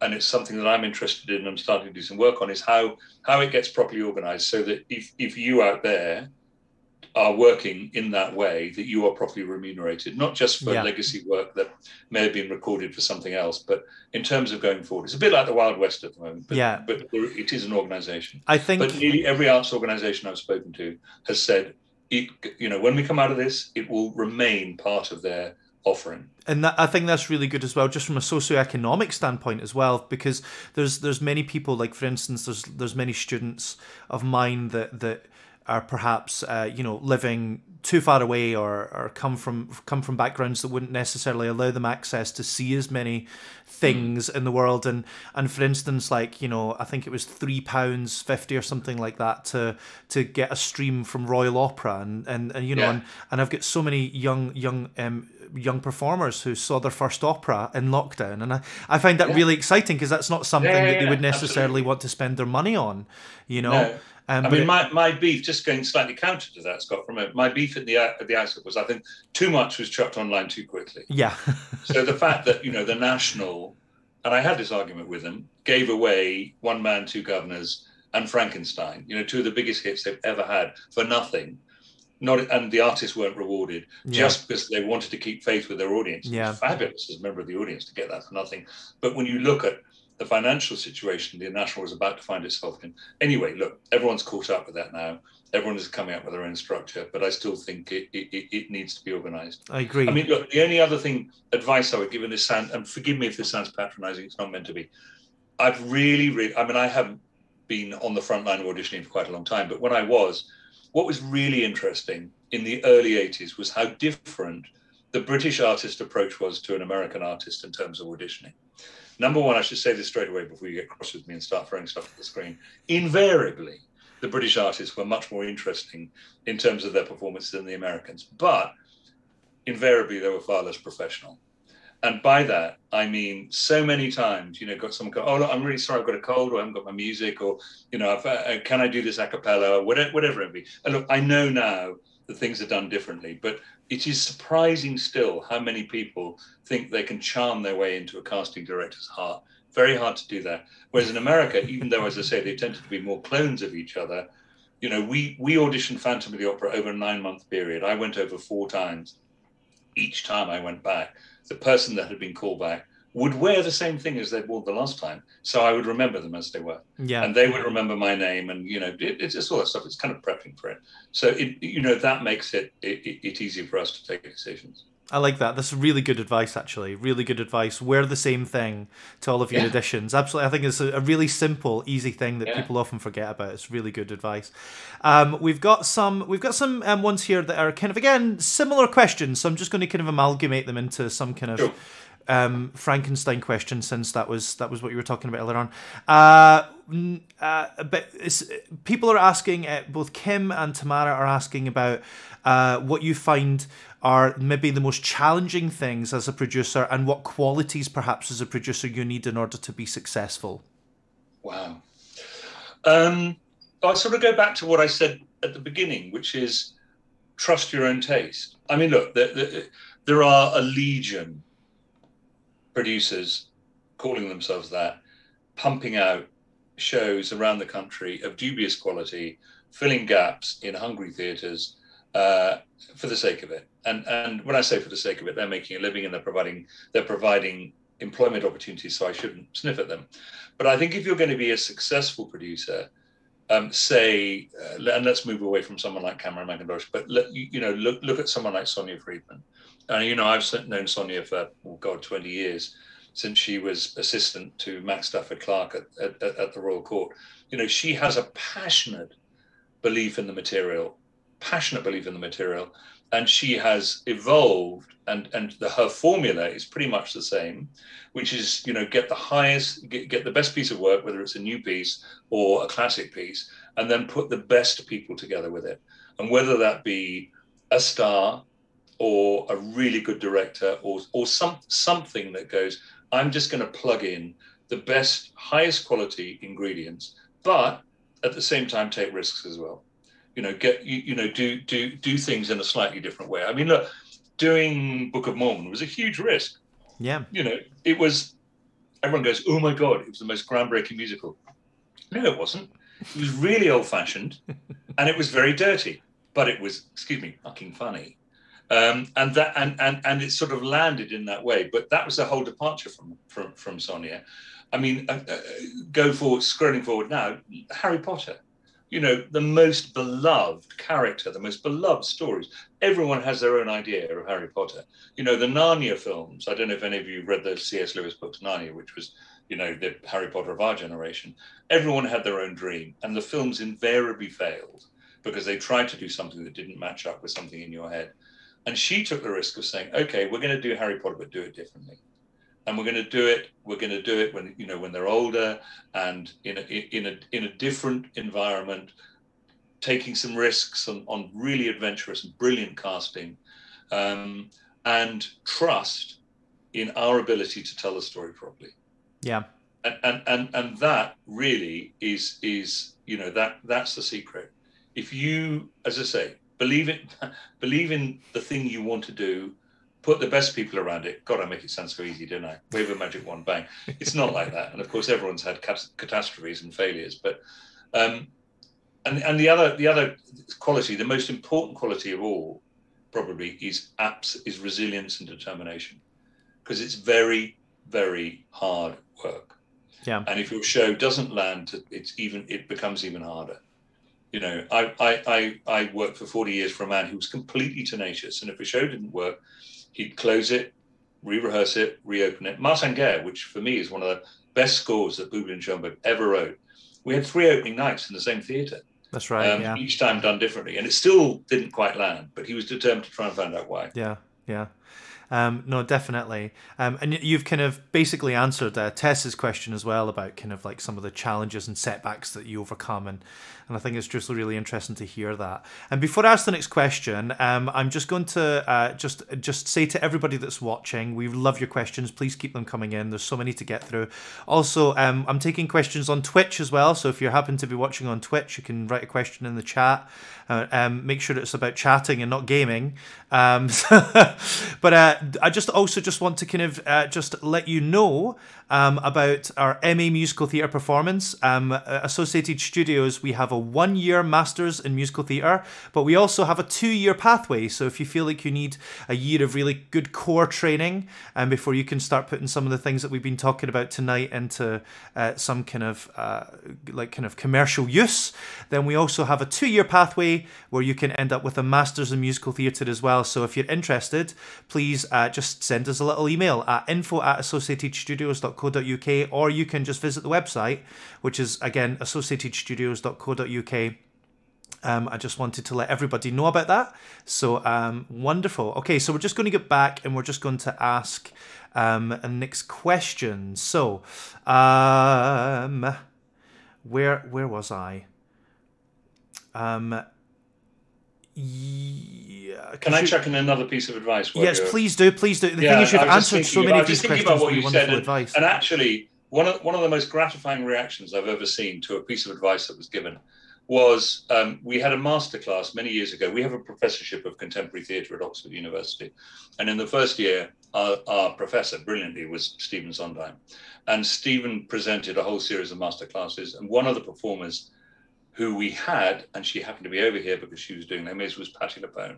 and it's something that I'm interested in and I'm starting to do some work on, is how how it gets properly organised so that if if you out there are working in that way, that you are properly remunerated, not just for yeah. legacy work that may have been recorded for something else, but in terms of going forward. It's a bit like the Wild West at the moment, but, yeah. but it is an organisation. I think... But nearly every arts organisation I've spoken to has said, it, you know, when we come out of this, it will remain part of their offering. And that, I think that's really good as well, just from a socioeconomic standpoint as well, because there's there's many people, like, for instance, there's there's many students of mine that... that are perhaps uh, you know, living too far away, or, or come from come from backgrounds that wouldn't necessarily allow them access to see as many things mm. in the world. And and for instance, like, you know, I think it was three pounds fifty or something like that to to get a stream from Royal Opera, and and, and you know, yeah. and, and I've got so many young young um young performers who saw their first opera in lockdown, and I, I find that yeah. really exciting, because that's not something yeah, yeah, yeah, that they would necessarily absolutely. want to spend their money on, you know. No. Um, I mean, my, my beef, just going slightly counter to that, Scott, from my beef at the at the outset was, I think too much was chucked online too quickly. Yeah. So the fact that, you know, the National, and I had this argument with them, gave away One Man, Two Governors and Frankenstein, you know, two of the biggest hits they've ever had, for nothing. Not, and the artists weren't rewarded yeah. just because they wanted to keep faith with their audience. Yeah. It's fabulous as a member of the audience to get that for nothing. But when you look at the financial situation the National was about to find itself in. Anyway, look, everyone's caught up with that now. Everyone is coming up with their own structure, but I still think it, it, it needs to be organised. I agree. I mean, look, the only other thing, advice I would give in this sound, and forgive me if this sounds patronising, it's not meant to be. I've really, really, I mean, I haven't been on the front line of auditioning for quite a long time, but when I was, what was really interesting in the early eighties was how different the British artist approach was to an American artist in terms of auditioning. Number one, I should say this straight away before you get cross with me and start throwing stuff at the screen. Invariably, the British artists were much more interesting in terms of their performances than the Americans. But invariably they were far less professional. And by that, I mean, so many times, you know, got someone go, oh, look, I'm really sorry, I've got a cold, or I haven't got my music, or, you know, I've, uh, can I do this a cappella, or whatever, whatever it be. And look, I know now that things are done differently, but it is surprising still how many people think they can charm their way into a casting director's heart. Very hard to do that. Whereas in America, even though, as I say, they tended to be more clones of each other, you know, we, we auditioned Phantom of the Opera over a nine-month period. I went over four times. Each time I went back, the person that had been called back would wear the same thing as they'd worn the last time. So I would remember them as they were. Yeah. And they would remember my name, and, you know, it, it's just all that stuff. It's kind of prepping for it. So, it, you know, that makes it, it, it easier for us to take decisions. I like that. That's really good advice, actually. Really good advice. Wear the same thing to all of your yeah. auditions. Absolutely. I think it's a really simple, easy thing that yeah. people often forget about. It's really good advice. Um, we've got some We've got some um, ones here that are kind of, again, similar questions. So I'm just going to kind of amalgamate them into some kind of sure. um, Frankenstein question, since that was that was what you were talking about earlier on. Uh, uh, but it's, people are asking, uh, both Kim and Tamara are asking about uh, what you find are maybe the most challenging things as a producer, and what qualities perhaps as a producer you need in order to be successful? Wow. Um, I'll sort of go back to what I said at the beginning, which is trust your own taste. I mean, look, there, there, there are a legion producers calling themselves that, pumping out shows around the country of dubious quality, filling gaps in hungry theatres, Uh, for the sake of it. And and when I say for the sake of it, they're making a living and they're providing they're providing employment opportunities, so I shouldn't sniff at them. But I think if you're going to be a successful producer, um, say, uh, and let's move away from someone like Cameron Mackintosh, but let, you know, look look at someone like Sonia Friedman. And, uh, you know, I've known Sonia for, oh God, twenty years, since she was assistant to Max Stafford Clark at, at, at the Royal Court. You know, she has a passionate belief in the material, passionate belief in the material, and she has evolved, and and the, her formula is pretty much the same, which is, you know, get the highest, get, get the best piece of work, whether it's a new piece or a classic piece, and then put the best people together with it. And whether that be a star or a really good director or or some something that goes, I'm just going to plug in the best, highest quality ingredients, but at the same time take risks as well. You know, get you, you know, do do do things in a slightly different way. I mean, look, doing Book of Mormon was a huge risk. Yeah. You know, it was. Everyone goes, "Oh my God, it was the most groundbreaking musical." No, it wasn't. It was really old-fashioned, and it was very dirty. But it was, excuse me, fucking funny. Um, and that and and and it sort of landed in that way. But that was a whole departure from from from Sonia. I mean, uh, uh, go forward, scrolling forward now, Harry Potter. You know, the most beloved character, the most beloved stories. Everyone has their own idea of Harry Potter. You know, the Narnia films. I don't know if any of you read the C S Lewis books, Narnia, which was, you know, the Harry Potter of our generation. Everyone had their own dream, and the films invariably failed because they tried to do something that didn't match up with something in your head. And she took the risk of saying, okay, we're going to do Harry Potter, but do it differently. And we're going to do it. We're going to do it when, you know, when they're older and in a, in a in a different environment, taking some risks on, on really adventurous and brilliant casting, um, and trust in our ability to tell the story properly. Yeah, and and and, and that really is is you know that that's the secret. If you, as I say, believe it, believe in the thing you want to do. Put the best people around it. God, I make it sound so easy, don't I? Wave a magic wand, bang. It's not like that. And of course, everyone's had cat catastrophes and failures. But um, and and the other the other quality, the most important quality of all, probably is abs is resilience and determination, because it's very very hard work. Yeah. And if your show doesn't land, it's even it becomes even harder. You know, I I I, I worked for forty years for a man who was completely tenacious, and if a show didn't work, he'd close it, re-rehearse it, reopen it. Martingale, which for me is one of the best scores that Bublin and Schoenberg ever wrote. We had three opening nights in the same theatre. That's right. Um, yeah. Each time done differently, and it still didn't quite land. But he was determined to try and find out why. Yeah, yeah. Um, no, definitely. Um, and you've kind of basically answered uh, Tess's question as well about kind of like some of the challenges and setbacks that you overcome. And, and I think it's just really interesting to hear that. And before I ask the next question, um, I'm just going to uh, just, just say to everybody that's watching, we love your questions. Please keep them coming in. There's so many to get through. Also, um, I'm taking questions on Twitch as well. So if you happen to be watching on Twitch, you can write a question in the chat. Uh, um, make sure it's about chatting and not gaming. Um, so but uh, I just also just want to kind of uh, just let you know um, about our M A Musical Theatre performance. Um, Associated Studios, we have a one-year Masters in Musical Theatre, but we also have a two-year pathway. So if you feel like you need a year of really good core training and um, before you can start putting some of the things that we've been talking about tonight into uh, some kind of uh, like kind of commercial use, then we also have a two-year pathway where you can end up with a Masters in Musical Theatre as well. So if you're interested, please uh, just send us a little email at info at associated studios dot co dot uk, or you can just visit the website, which is again associated studios dot co dot uk. Um, I just wanted to let everybody know about that. So um, wonderful. Okay, so we're just going to get back and we're just going to ask um, a next question. So um, where where was I? Um, yeah, can I you, chuck in another piece of advice? Yes, you're... please do, please do. The yeah, thing is, you've answered so many of these questions about what you said, and, and actually, one of one of the most gratifying reactions I've ever seen to a piece of advice that was given was um, we had a masterclass many years ago. We have a professorship of contemporary theatre at Oxford University, and in the first year, our, our professor brilliantly was Stephen Sondheim, and Stephen presented a whole series of masterclasses, and one of the performers who we had, and she happened to be over here because she was doing her maze, was Patti LuPone.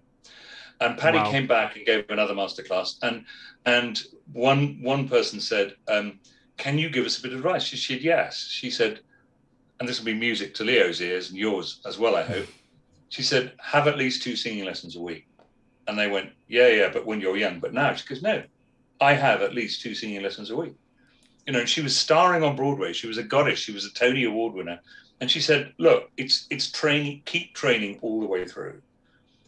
And Patti wow. came back and gave another masterclass. And and one one person said, um, can you give us a bit of advice? She said, yes. She said, and this will be music to Leo's ears and yours as well, I hope. She said, have at least two singing lessons a week. And they went, yeah, yeah, but when you're young. But now she goes, no, I have at least two singing lessons a week. You know, and she was starring on Broadway. She was a goddess. She was a Tony Award winner. And she said, look, it's it's training, keep training all the way through.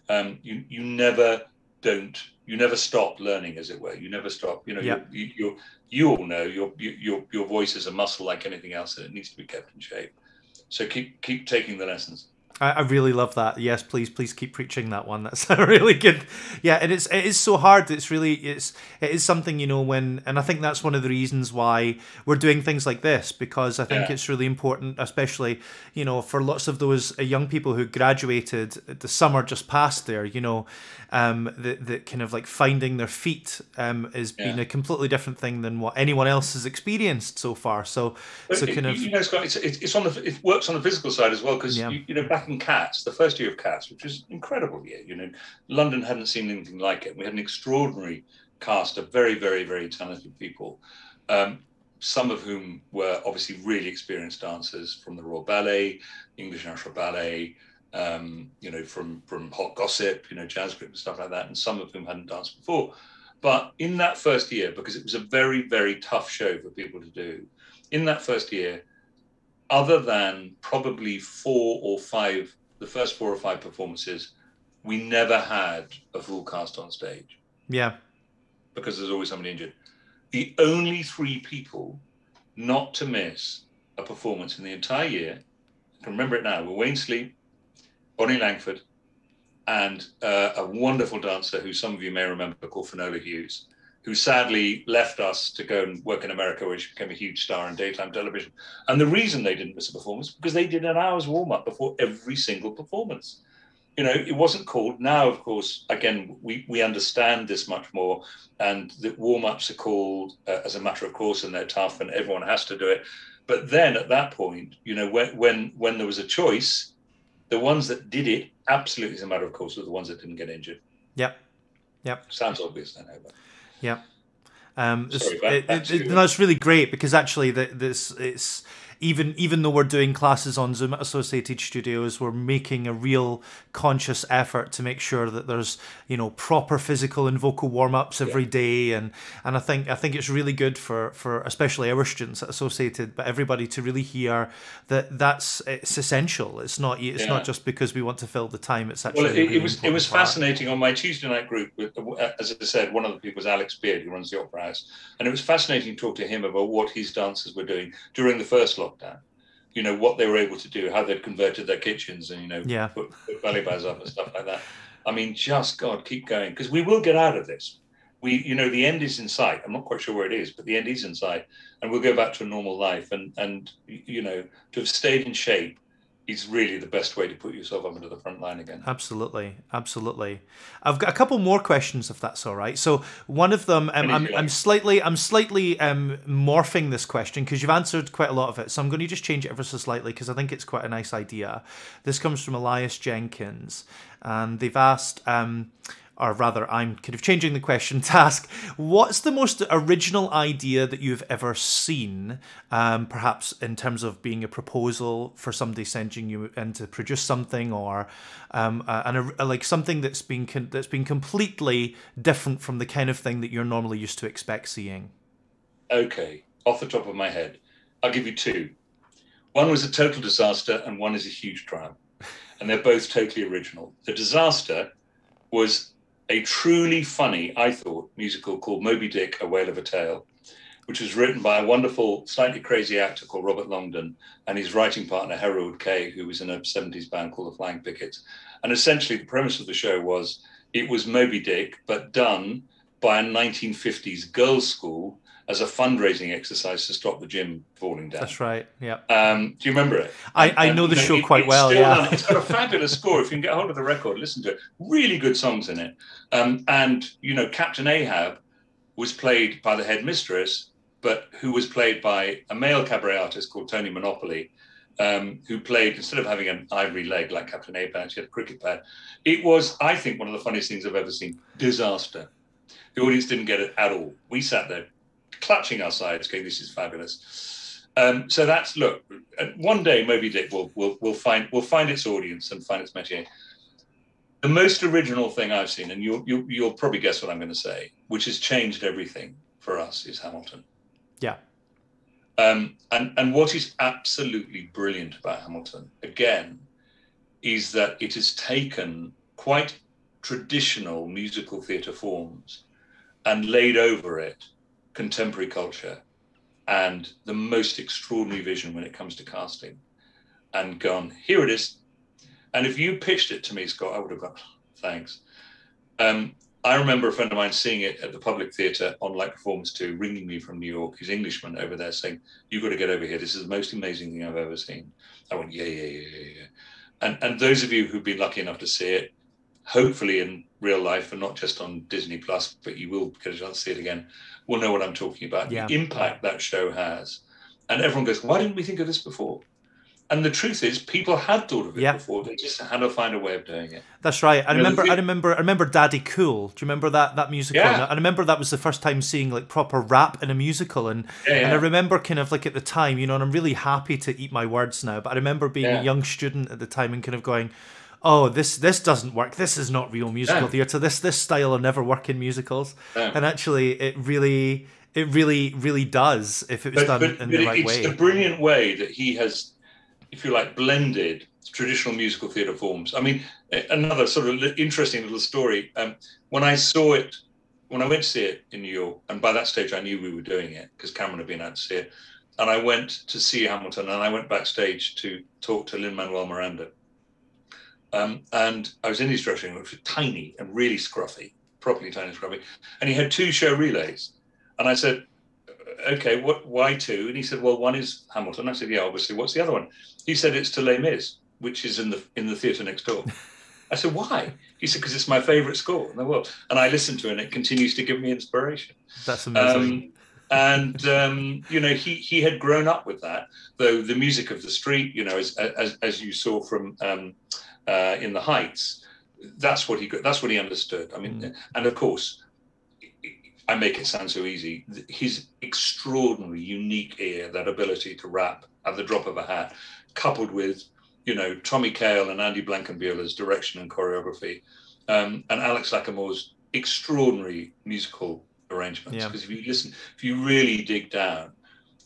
Um, you you never don't, you never stop learning, as it were. You never stop, you know, yeah. you, you, you, you all know your, your, your voice is a muscle like anything else, and it needs to be kept in shape. So keep, keep taking the lessons. I really love that. Yes, please, please keep preaching that one. That's a really good. Yeah, and it's it is so hard. It's really it's it is something, you know, when, and I think that's one of the reasons why we're doing things like this, because I think yeah. it's really important, especially, you know, for lots of those young people who graduated the summer just past there, you know, um, that that kind of like finding their feet um has yeah. been a completely different thing than what anyone else has experienced so far. So, but so it, kind of you know, Scott, it's it's on the it works on the physical side as well, because yeah. you, you know back. And Cats, the first year of Cats, which was an incredible year, you know, London hadn't seen anything like it. We had an extraordinary cast of very, very, very talented people, um, some of whom were obviously really experienced dancers from the Royal Ballet, English National Ballet, um, you know, from, from Hot Gossip, you know, jazz group and stuff like that, and some of whom hadn't danced before. But in that first year, because it was a very, very tough show for people to do, in that first year, other than probably four or five, the first four or five performances, we never had a full cast on stage. Yeah. Because there's always somebody injured. The only three people not to miss a performance in the entire year, I can remember it now, were Wayne Sleep, Bonnie Langford, and uh, a wonderful dancer who some of you may remember called Finola Hughes, who sadly left us to go and work in America, where she became a huge star in daytime television. And the reason they didn't miss a performance, because they did an hour's warm-up before every single performance. You know, it wasn't called. Now, of course, again, we, we understand this much more, and the warm-ups are called uh, as a matter of course, and they're tough, and everyone has to do it. But then at that point, you know, when, when, when there was a choice, the ones that did it absolutely as a matter of course were the ones that didn't get injured. Yep, yep. Sounds obvious, I know, but... Yeah, um, Sorry, it, it, it, no, it's really great, because actually the, this it's even even though we're doing classes on Zoom at Associated Studios, we're making a real conscious effort to make sure that there's, you know, proper physical and vocal warm-ups every yeah. day, and and I think I think it's really good for for especially our students at Associated, but everybody to really hear that that's it's essential. It's not it's yeah. not just because we want to fill the time. It's actually well, it, really it was it was part. fascinating on my Tuesday night group. With, as I said, one of the people was Alex Beard, who runs the Opera House, and it was fascinating to talk to him about what his dancers were doing during the first lockdown. You know, what they were able to do, how they'd converted their kitchens and, you know, yeah. put, put ballet bars up and stuff like that. I mean, just, God, keep going, because we will get out of this. We, you know, the end is in sight. I'm not quite sure where it is, but the end is in sight, and we'll go back to a normal life. And, and you know, to have stayed in shape is really the best way to put yourself up into the front line again. Absolutely, absolutely. I've got a couple more questions, if that's all right. So one of them, um, I'm, I'm slightly, I'm slightly um, morphing this question because you've answered quite a lot of it. So I'm going to just change it ever so slightly because I think it's quite a nice idea. This comes from Elias Jenkins, and they've asked, um, or rather, I'm kind of changing the question to ask, what's the most original idea that you've ever seen, um, perhaps in terms of being a proposal for somebody sending you in to produce something, or um, uh, and a, like something that's been con that's been completely different from the kind of thing that you're normally used to expect seeing? Okay, off the top of my head, I'll give you two. One was a total disaster, and one is a huge triumph, and they're both totally original. The disaster was a truly funny, I thought, musical called Moby Dick, A Whale of a Tale, which was written by a wonderful, slightly crazy actor called Robert Longdon and his writing partner, Harold Kay, who was in a seventies band called The Flying Pickets. And essentially the premise of the show was, it was Moby Dick, but done by a nineteen fifties girls' school as a fundraising exercise to stop the gym falling down. That's right, yeah. Um, do you remember it? I, and, I know the show it, quite well, yeah. It's got a fabulous score. If you can get hold of the record, listen to it. Really good songs in it. Um, and, you know, Captain Ahab was played by the headmistress, but who was played by a male cabaret artist called Tony Monopoly, um, who played, instead of having an ivory leg like Captain Ahab, she had a cricket bat. It was, I think, one of the funniest things I've ever seen. Disaster. The audience didn't get it at all. We sat there clutching our sides, going, "This is fabulous." Um, so that's look. One day, Moby Dick will will will find will find its audience and find its métier. The most original thing I've seen, and you'll you'll, you'll probably guess what I'm going to say, which has changed everything for us, is Hamilton. Yeah. Um, and and what is absolutely brilliant about Hamilton, again, is that it has taken quite traditional musical theatre forms and laid over it contemporary culture and the most extraordinary vision when it comes to casting, and gone, here it is. And if you pitched it to me, Scott, I would have gone, thanks. Um, I remember a friend of mine seeing it at the Public Theatre on live performance too, ringing me from New York, his Englishman over there, saying, "You've got to get over here. This is the most amazing thing I've ever seen." I went, yeah, yeah, yeah, yeah, yeah. And, and those of you who've been lucky enough to see it, hopefully in real life and not just on Disney Plus, but you will get a chance to see it again, will know what I'm talking about. Yeah. The impact that show has. And everyone goes, why didn't we think of this before? And the truth is, people had thought of it yeah. before. They just had to find a way of doing it. That's right. I you remember. Know, I remember. I remember Daddy Cool. Do you remember that that musical? Yeah. I remember that was the first time seeing like proper rap in a musical, and yeah, yeah. and I remember kind of like at the time, you know, and I'm really happy to eat my words now. But I remember being yeah. a young student at the time and kind of going, oh, this this doesn't work. This is not real musical no. theatre. This this style will never work in musicals. No. And actually, it really, it really, really does if it was but, done but, in but the right it's way. It's the brilliant way that he has, if you like, blended traditional musical theatre forms. I mean, another sort of interesting little story. Um, when I saw it, when I went to see it in New York, and by that stage I knew we were doing it because Cameron had been out to see it, and I went to see Hamilton, and I went backstage to talk to Lin-Manuel Miranda. Um, and I was in his dressing room, which was tiny and really scruffy, properly tiny and scruffy. And he had two show relays. And I said, okay, what, why two? And he said, well, one is Hamilton. I said, yeah, obviously. What's the other one? He said, it's to Les Mis, which is in the in the theatre next door. I said, why? He said, because it's my favourite score in the world. And I listened to it, and it continues to give me inspiration. That's amazing. Um, and, um, you know, he, he had grown up with that, though the music of the street, you know, as, as, as you saw from... Um, Uh, in the Heights, that's what he got, that's what he understood. I mean, mm. and of course, I make it sound so easy. His extraordinary, unique ear, that ability to rap at the drop of a hat, coupled with, you know, Tommy Kail and Andy Blankenbuehler's direction and choreography, um, and Alex Lacamoire's extraordinary musical arrangements. Because yeah. if you listen, if you really dig down,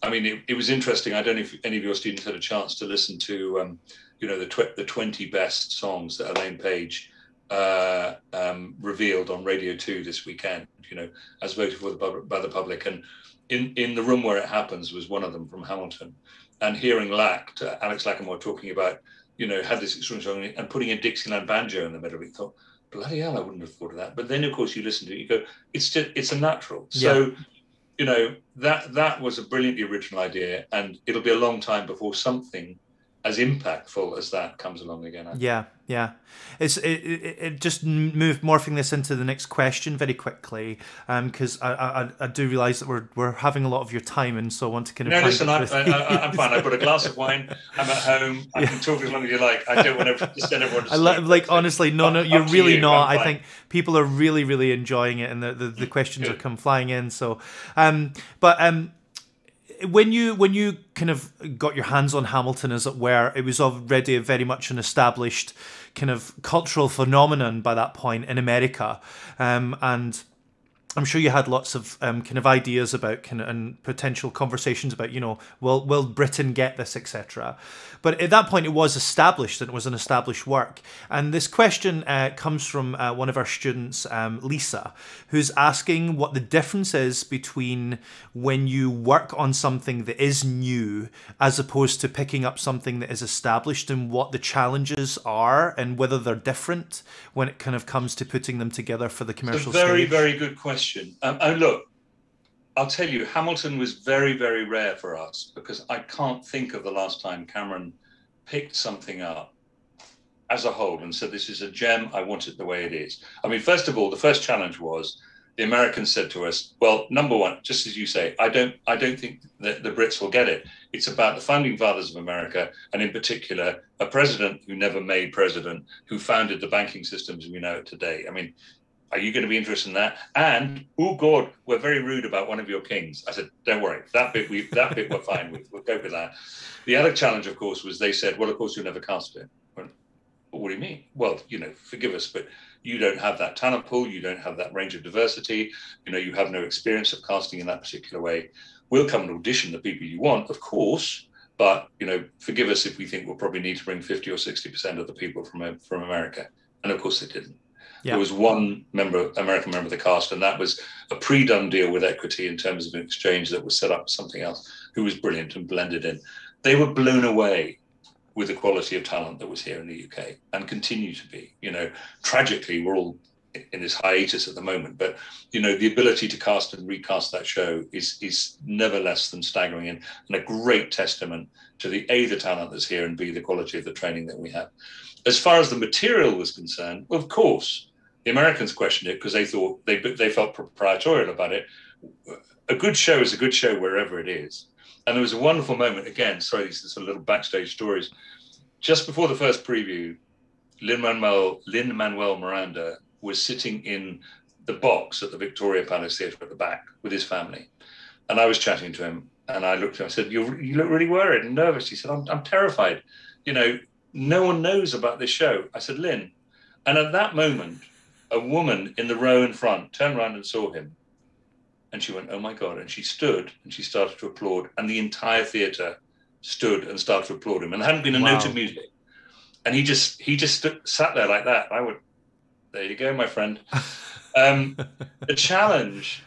I mean, it, it was interesting. I don't know if any of your students had a chance to listen to, um, you know, the tw the twenty best songs that Elaine Page uh, um, revealed on Radio two this weekend, you know, as voted for the, by the public. And in, in the room where it happens was one of them from Hamilton. And hearing Lac, uh, Alex Lacamoire talking about, you know, had this extraordinary song and putting a Dixieland banjo in the middle of it, thought, bloody hell, I wouldn't have thought of that. But then, of course, you listen to it, you go, it's just, it's a natural. Yeah. So, you know, that that was a brilliantly original idea, and it'll be a long time before something as impactful as that comes along again. I yeah, think. yeah. It's it, it, it just moved morphing this into the next question very quickly, because um, I, I I do realise that we're we're having a lot of your time, and so I want to kind of. No, listen, I, I, I, I'm fine. I've got a glass of wine. I'm at home. I yeah. can talk as long as you like. I don't want to send everyone. To I sleep, like honestly, no, no, you're really you. not. I think people are really, really enjoying it, and the the, the questions Good. are come flying in. So, um, but um. When you when you kind of got your hands on Hamilton, as it were, it was already very much an established kind of cultural phenomenon by that point in America, um, and I'm sure you had lots of um, kind of ideas about kind of, and potential conversations about, you know, will will Britain get this, et cetera. But at that point, it was established, and it was an established work. And this question uh, comes from uh, one of our students, um, Lisa, who's asking what the difference is between when you work on something that is new as opposed to picking up something that is established, and what the challenges are and whether they're different when it kind of comes to putting them together for the commercial stage. Very, very good question. Um, oh, look, I'll tell you, Hamilton was very, very rare for us, because I can't think of the last time Cameron picked something up as a whole and said, this is a gem, I want it the way it is. I mean, first of all, the first challenge was the Americans said to us, well, number one, just as you say, I don't, I don't think that the Brits will get it. It's about the founding fathers of America, and in particular, a president who never made president, who founded the banking systems we know today. I mean, are you going to be interested in that? And, oh God, we're very rude about one of your kings. I said, don't worry, that bit, we, that bit we're fine with, we'll go with that. The other challenge, of course, was they said, well, of course, you'll never cast it. Well, what do you mean? Well, you know, forgive us, but you don't have that talent pool, you don't have that range of diversity, you know, you have no experience of casting in that particular way. We'll come and audition the people you want, of course, but, you know, forgive us if we think we'll probably need to bring fifty or sixty percent of the people from, from America. And of course they didn't. Yeah. There was one member, American member of the cast, and that was a pre-done deal with Equity in terms of an exchange that was set up with something else, who was brilliant and blended in. They were blown away with the quality of talent that was here in the U K, and continue to be. You know, tragically, we're all in this hiatus at the moment, but, you know, the ability to cast and recast that show is is never less than staggering, and, and a great testament to the A, the talent that's here, and B, the quality of the training that we have. As far as the material was concerned, of course, the Americans questioned it because they thought they they felt proprietorial about it. A good show is a good show wherever it is. And there was a wonderful moment, again, sorry, these are sort of little backstage stories. Just before the first preview, Lin-Manuel, Lin-Manuel Miranda was sitting in the box at the Victoria Palace Theatre at the back with his family. And I was chatting to him, and I looked at him, I said, You're, you look really worried and nervous. He said, I'm, I'm terrified. You know, no one knows about this show. I said, Lin. And at that moment, a woman in the row in front turned around and saw him, and she went, oh my God. And she stood and she started to applaud, and the entire theatre stood and started to applaud him. And there hadn't been a wow. note of music. And he just, he just stood, sat there like that. I went, there you go, my friend. Um, the challenge,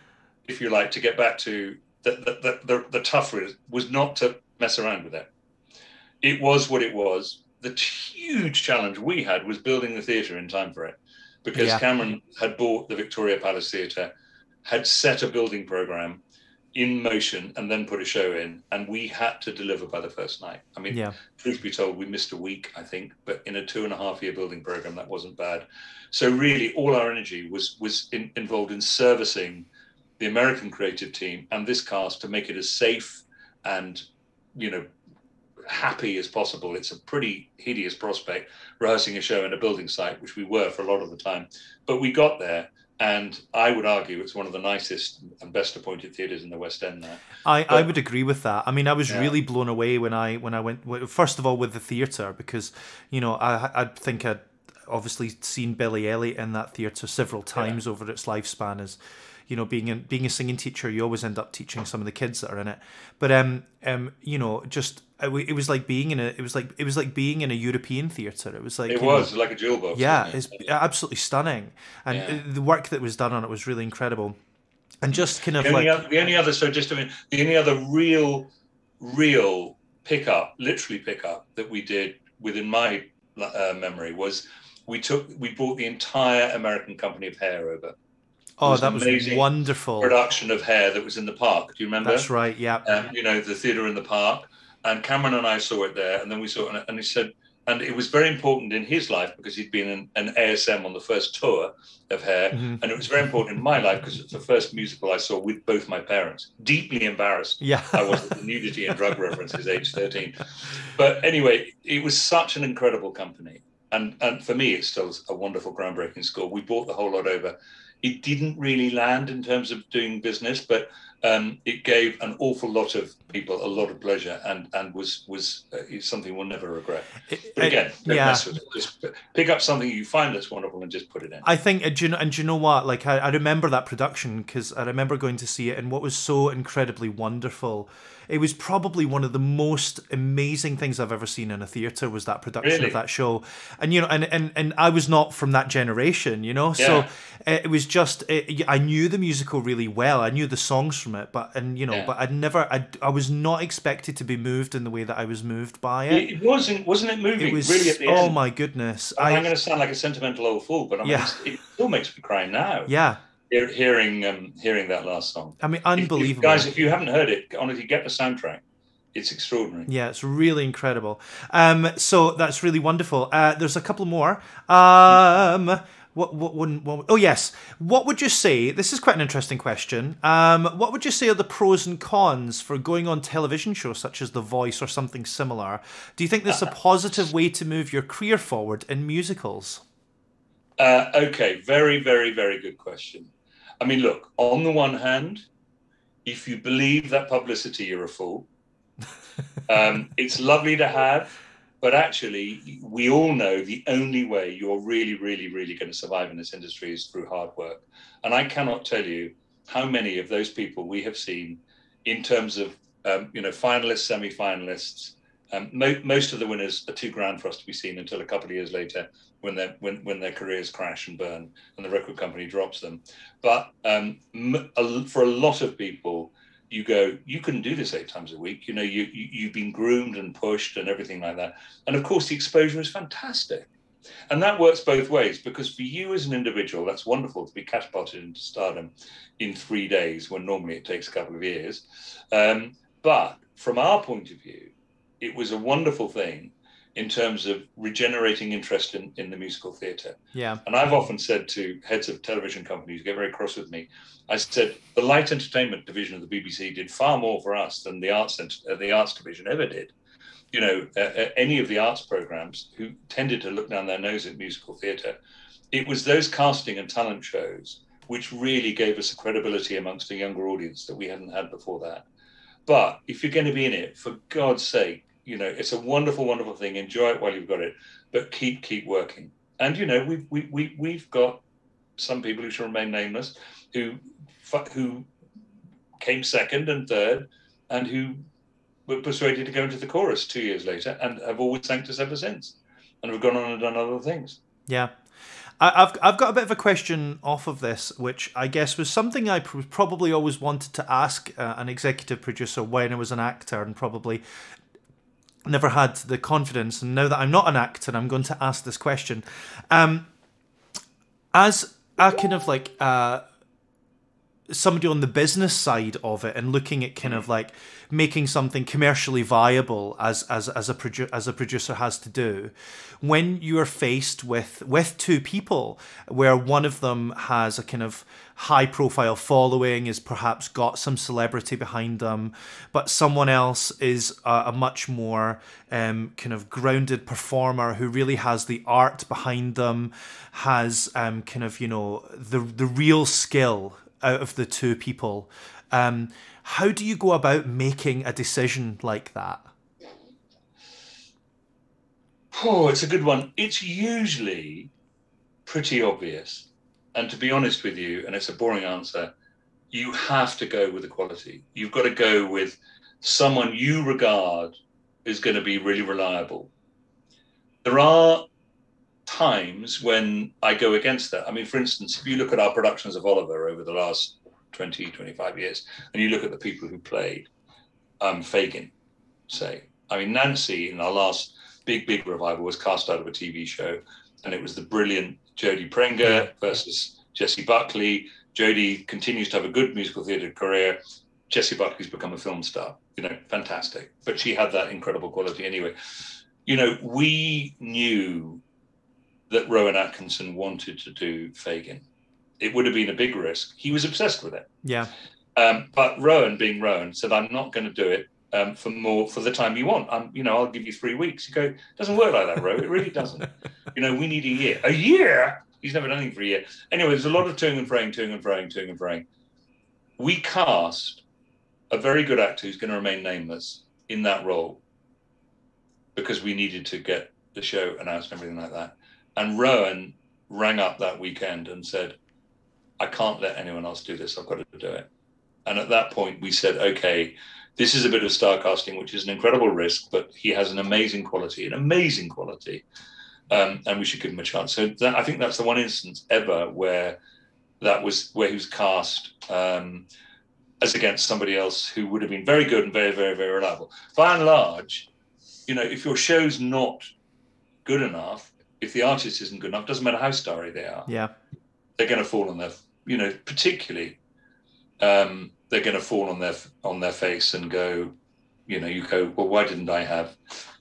if you like, to get back to the, the, the, the, the tougher was not to mess around with it. It was what it was. The huge challenge we had was building the theatre in time for it. Because yeah. Cameron had bought the Victoria Palace Theatre, had set a building programme in motion, and then put a show in, and we had to deliver by the first night. I mean, yeah. truth be told, we missed a week, I think, but in a two and a half year building programme, that wasn't bad. So really, all our energy was, was in, involved in servicing the American creative team and this cast to make it as safe and, you know, happy as possible. It's a pretty hideous prospect, rehearsing a show in a building site, which we were for a lot of the time, but we got there, And I would argue it's one of the nicest and best appointed theatres in the West End now. I, but, I would agree with that. I mean, I was yeah. really blown away when I when I went, first of all, with the theatre, because, you know, I, I think I'd obviously seen Billy Elliot in that theatre several times yeah. over its lifespan. As, you know, being a, being a singing teacher, you always end up teaching some of the kids that are in it. But, um, um, you know, just... It was like being in a. It was like it was like being in a European theatre. It was like it was know, like a jewel box. Yeah, it? it's absolutely stunning, and yeah. the work that was done on it was really incredible, and just kind of the only like other, the only other. So just I mean, the only other real, real pickup, literally pickup that we did within my uh, memory was we took we brought the entire American company of Hair over. Oh, that was a wonderful production of Hair that was in the park. Do you remember? That's right. Yeah. Um, you know, the theatre in the park. And Cameron and I saw it there, and then we saw it, and he said, and it was very important in his life because he'd been an, an A S M on the first tour of Hair, mm-hmm. and it was very important in my life because it's the first musical I saw with both my parents. Deeply embarrassed yeah. I was at the nudity and drug references, age thirteen. But anyway, it was such an incredible company, and, and for me, it's still a wonderful groundbreaking score. We brought the whole lot over. It didn't really land in terms of doing business, but um, it gave an awful lot of people a lot of pleasure, and and was was uh, something we'll never regret. It, but again, it, don't yeah. mess with it. Just pick up something you find that's wonderful and just put it in. I think, and do you know, and do you know what? Like I, I remember that production because I remember going to see it, and what was so incredibly wonderful. It was probably one of the most amazing things I've ever seen in a theatre was that production really? of that show. And, you know, and, and, and I was not from that generation, you know, yeah. so it was just, it, I knew the musical really well. I knew the songs from it, but, and, you know, yeah. but I'd never, I, I was not expected to be moved in the way that I was moved by it. It wasn't, wasn't it moving? It was, really at the oh end. my goodness. I, I'm going to sound like a sentimental old fool, but I mean, yeah. it still makes me cry now. Yeah. Hearing um, hearing that last song, I mean, unbelievable, if, if guys. If you haven't heard it, honestly, get the soundtrack. It's extraordinary. Yeah, it's really incredible. Um, so that's really wonderful. Uh, there's a couple more. Um, what, what, what, what? Oh yes. What would you say? This is quite an interesting question. Um, what would you say are the pros and cons for going on television shows such as The Voice or something similar? Do you think there's a positive way to move your career forward in musicals? Uh, okay, very, very, very good question. I mean, look, on the one hand, if you believe that publicity, you're a fool. Um, it's lovely to have, but actually, we all know the only way you're really, really, really going to survive in this industry is through hard work. And I cannot tell you how many of those people we have seen in terms of, um, you know, finalists, semi-finalists. Um, mo most of the winners are too grand for us to be seen until a couple of years later when, when, when their careers crash and burn and the record company drops them. But um, a, for a lot of people, you go, you couldn't do this eight times a week. You know, you, you, you've been groomed and pushed and everything like that. And of course, the exposure is fantastic. And that works both ways, because for you as an individual, that's wonderful to be catapulted into stardom in three days when normally it takes a couple of years. Um, but from our point of view, it was a wonderful thing in terms of regenerating interest in, in the musical theatre. Yeah. And I've often said to heads of television companies who get very cross with me, I said, the light entertainment division of the B B C did far more for us than the arts, uh, the arts division ever did. You know, uh, any of the arts programmes who tended to look down their nose at musical theatre, it was those casting and talent shows which really gave us a credibility amongst a younger audience that we hadn't had before that. But if you're going to be in it, for God's sake, you know, it's a wonderful, wonderful thing. Enjoy it while you've got it, but keep, keep working. And, you know, we've, we, we, we've got some people who shall remain nameless who, who came second and third and who were persuaded to go into the chorus two years later and have always thanked us ever since and have gone on and done other things. Yeah. I've, I've got a bit of a question off of this, which I guess was something I pr probably always wanted to ask uh, an executive producer when I was an actor and probably never had the confidence, and now that I'm not an actor, I'm going to ask this question. Um, as a kind of like uh, somebody on the business side of it and looking at kind of like making something commercially viable as as as a produ as a producer has to do, when you are faced with with two people where one of them has a kind of high profile following, is perhaps got some celebrity behind them, but someone else is a, a much more um, kind of grounded performer who really has the art behind them, has um, kind of, you know, the the real skill out of the two people. Um, how do you go about making a decision like that? Oh, it's a good one. It's usually pretty obvious. And to be honest with you, and it's a boring answer, you have to go with the quality. You've got to go with someone you regard is going to be really reliable. There are times when I go against that. I mean, for instance, if you look at our productions of Oliver over the last twenty, twenty-five years, and you look at the people who played um, Fagin, say. I mean, Nancy in our last big, big revival was cast out of a T V show, and it was the brilliant Jodie Prenger versus Jessie Buckley. Jodie continues to have a good musical theatre career. Jessie Buckley's become a film star, you know, fantastic. But she had that incredible quality anyway. You know, we knew that Rowan Atkinson wanted to do Fagin. It would have been a big risk. He was obsessed with it. Yeah. Um, but Rowan, being Rowan, said, I'm not going to do it um, for more for the time you want. I'm, you know, I'll give you three weeks. You go, it doesn't work like that, Rowan. It really doesn't. You know, we need a year. A year? He's never done anything for a year. Anyway, there's a lot of toing and froing, toing and froing, toing and froing. We cast a very good actor who's going to remain nameless in that role because we needed to get the show announced and everything like that. And Rowan rang up that weekend and said, I can't let anyone else do this. I've got to do it. And at that point, we said, OK, this is a bit of star casting, which is an incredible risk, but he has an amazing quality, an amazing quality. Um, and we should give him a chance. So that, I think that's the one instance ever where that was where he was cast um, as against somebody else who would have been very good and very, very, very reliable. By and large, you know, if your show's not good enough, if the artist isn't good enough, doesn't matter how starry they are. Yeah, they're going to fall on their, you know, particularly um, they're going to fall on their on their face and go, you know, you go, well, why didn't I have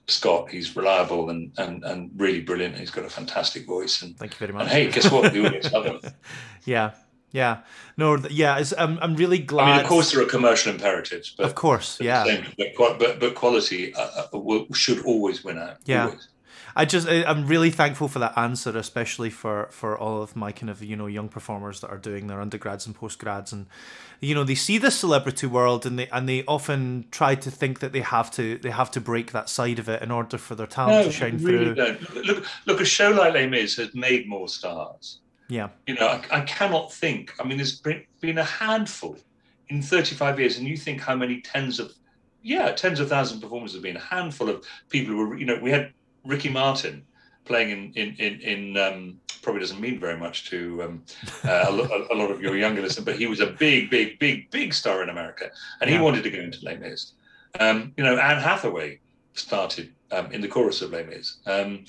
Scott? He's reliable and and and really brilliant. He's got a fantastic voice. And thank you very much. And hey, guess what? The audience love him. Yeah, yeah, no, yeah. It's, I'm I'm really glad. I mean, of course, there are commercial imperatives, but of course, yeah. Same, but, but but quality uh, should always win out. Yeah. Always. I just, I'm really thankful for that answer, especially for, for all of my kind of, you know, young performers that are doing their undergrads and postgrads. And, you know, they see this celebrity world and they, and they often try to think that they have to, they have to break that side of it in order for their talent no, to shine really through. Don't. Look, look, a show like Les Mis has made more stars. Yeah. You know, I, I cannot think, I mean, there's been a handful in thirty-five years, and you think how many tens of, yeah, tens of thousands of performers have been, a handful of people who were, you know, we had Ricky Martin playing in in in, in um, probably doesn't mean very much to um, uh, a, lo a lot of your younger listeners, but he was a big, big, big, big star in America, and he yeah. wanted to go into Les Mis. Um, you know, Anne Hathaway started um, in the chorus of Les Mis. Um,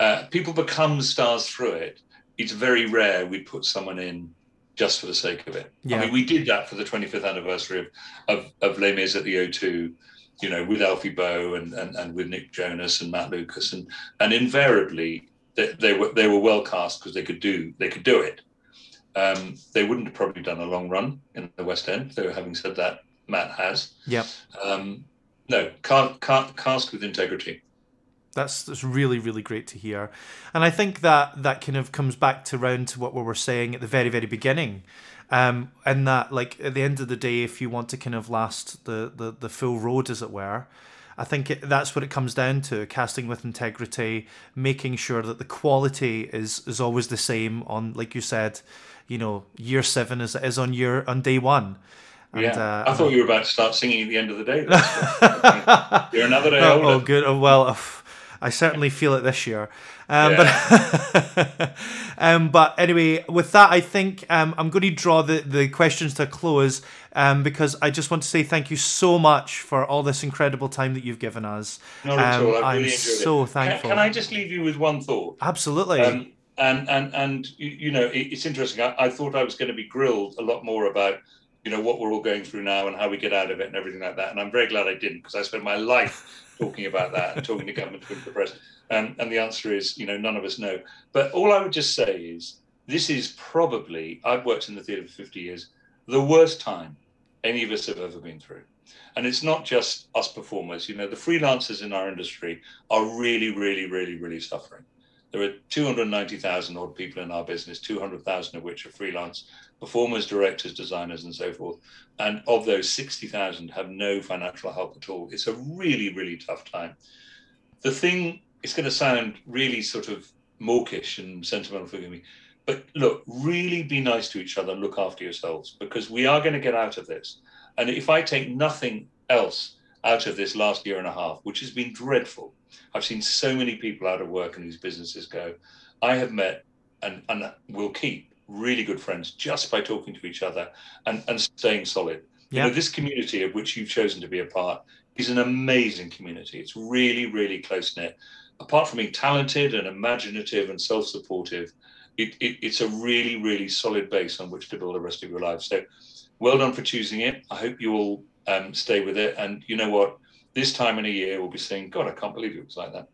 uh, people become stars through it. It's very rare we put someone in just for the sake of it. Yeah. I mean, we did that for the twenty-fifth anniversary of of, of Les Mis at the O two. You know, with Alfie Bow and, and and with Nick Jonas and Matt Lucas, and and invariably they, they were they were well cast because they could do they could do it. Um, they wouldn't have probably done a long run in the West End, though. Having said that, Matt has. Yep. Um, no, can't, can't cast with integrity. That's that's really really great to hear, and I think that that kind of comes back to round to what we were saying at the very very beginning. Um, and that, like, at the end of the day, if you want to kind of last the, the, the full road, as it were, I think it, that's what it comes down to, casting with integrity, making sure that the quality is, is always the same on, like you said, you know, year seven as it is on, year, on day one. And, yeah, uh, I thought you were about to start singing at the end of the day. You're another day older. Oh, good. Oh, well, I certainly feel it this year. Um, yeah. but, um, but anyway, with that, I think um, I'm going to draw the, the questions to a close um, because I just want to say thank you so much for all this incredible time that you've given us. Not um, at all. I really I'm enjoyed so it. thankful. Can, can I just leave you with one thought? Absolutely. Um, and, and, and you know, it, it's interesting. I, I thought I was going to be grilled a lot more about you know, what we're all going through now and how we get out of it and everything like that. And I'm very glad I didn't, because I spent my life talking about that and talking to government, talking to the press. Um, and the answer is, you know, none of us know. But all I would just say is, this is probably, I've worked in the theatre for fifty years, the worst time any of us have ever been through. And it's not just us performers. You know, the freelancers in our industry are really, really, really, really suffering. There are two hundred ninety thousand odd people in our business, two hundred thousand of which are freelance performers, directors, designers, and so forth. And of those, sixty thousand have no financial help at all. It's a really, really tough time. The thing, it's going to sound really sort of mawkish and sentimental, forgive me, but look, really be nice to each other and look after yourselves, because we are going to get out of this. And if I take nothing else out of this last year and a half, which has been dreadful, I've seen so many people out of work and whose businesses go. I have met and, and will keep really good friends just by talking to each other and, and staying solid. Yeah. You know, this community of which you've chosen to be a part is an amazing community. It's really, really close-knit. Apart from being talented and imaginative and self-supportive, it, it, it's a really, really solid base on which to build the rest of your life. So well done for choosing it. I hope you all um, stay with it. And you know what? This time in a year, we'll be saying, God, I can't believe it was like that.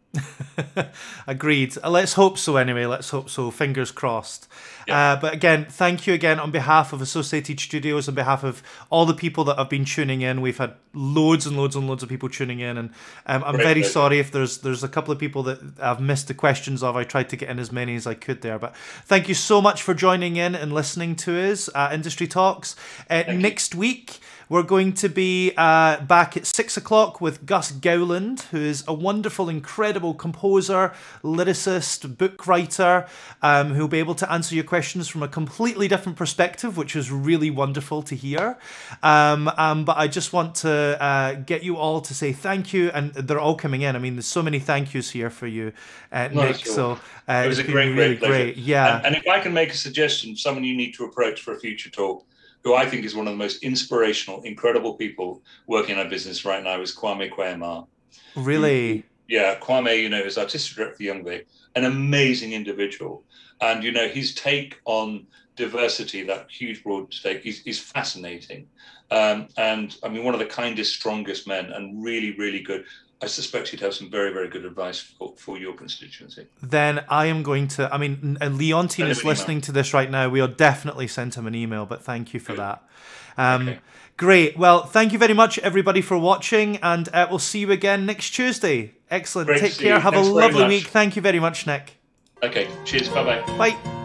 Agreed. Let's hope so anyway. Let's hope so. Fingers crossed. Yeah. Uh, but again, thank you again on behalf of Associated Studios, on behalf of all the people that have been tuning in. We've had loads and loads and loads of people tuning in. And um, I'm Great, very pleasure. sorry if there's there's a couple of people that I've missed the questions of. I tried to get in as many as I could there. But thank you so much for joining in and listening to us at Industry Talks. Uh, next you. week, we're going to be uh, back at six o'clock with Gus Gowland, who is a wonderful, incredible composer, lyricist, book writer, um, who'll be able to answer your questions from a completely different perspective, which is really wonderful to hear. Um, um, but I just want to uh, get you all to say thank you, and they're all coming in. I mean, there's so many thank yous here for you, uh, no, Nick. Sure. So uh, it was it's a great, really great, great. Yeah. And, and if I can make a suggestion, someone you need to approach for a future talk, who I think is one of the most inspirational, incredible people working in our business right now, is Kwame Kweyama. Really? Yeah, Kwame, you know, is artistic director for Young Vic, an amazing individual. And, you know, his take on diversity, that huge broad take, is, is fascinating. Um, and, I mean, one of the kindest, strongest men, and really, really good. I suspect you'd have some very, very good advice for, for your constituency. Then I am going to, I mean, and Leontine is listening to this right now. We'll definitely send him an email, but thank you for good. that. Um, okay. Great. Well, thank you very much, everybody, for watching, and uh, we'll see you again next Tuesday. Excellent. Great Take care. You. Have Thanks a lovely week. Thank you very much, Nick. Okay. Cheers. Bye-bye. Bye. -bye. Bye.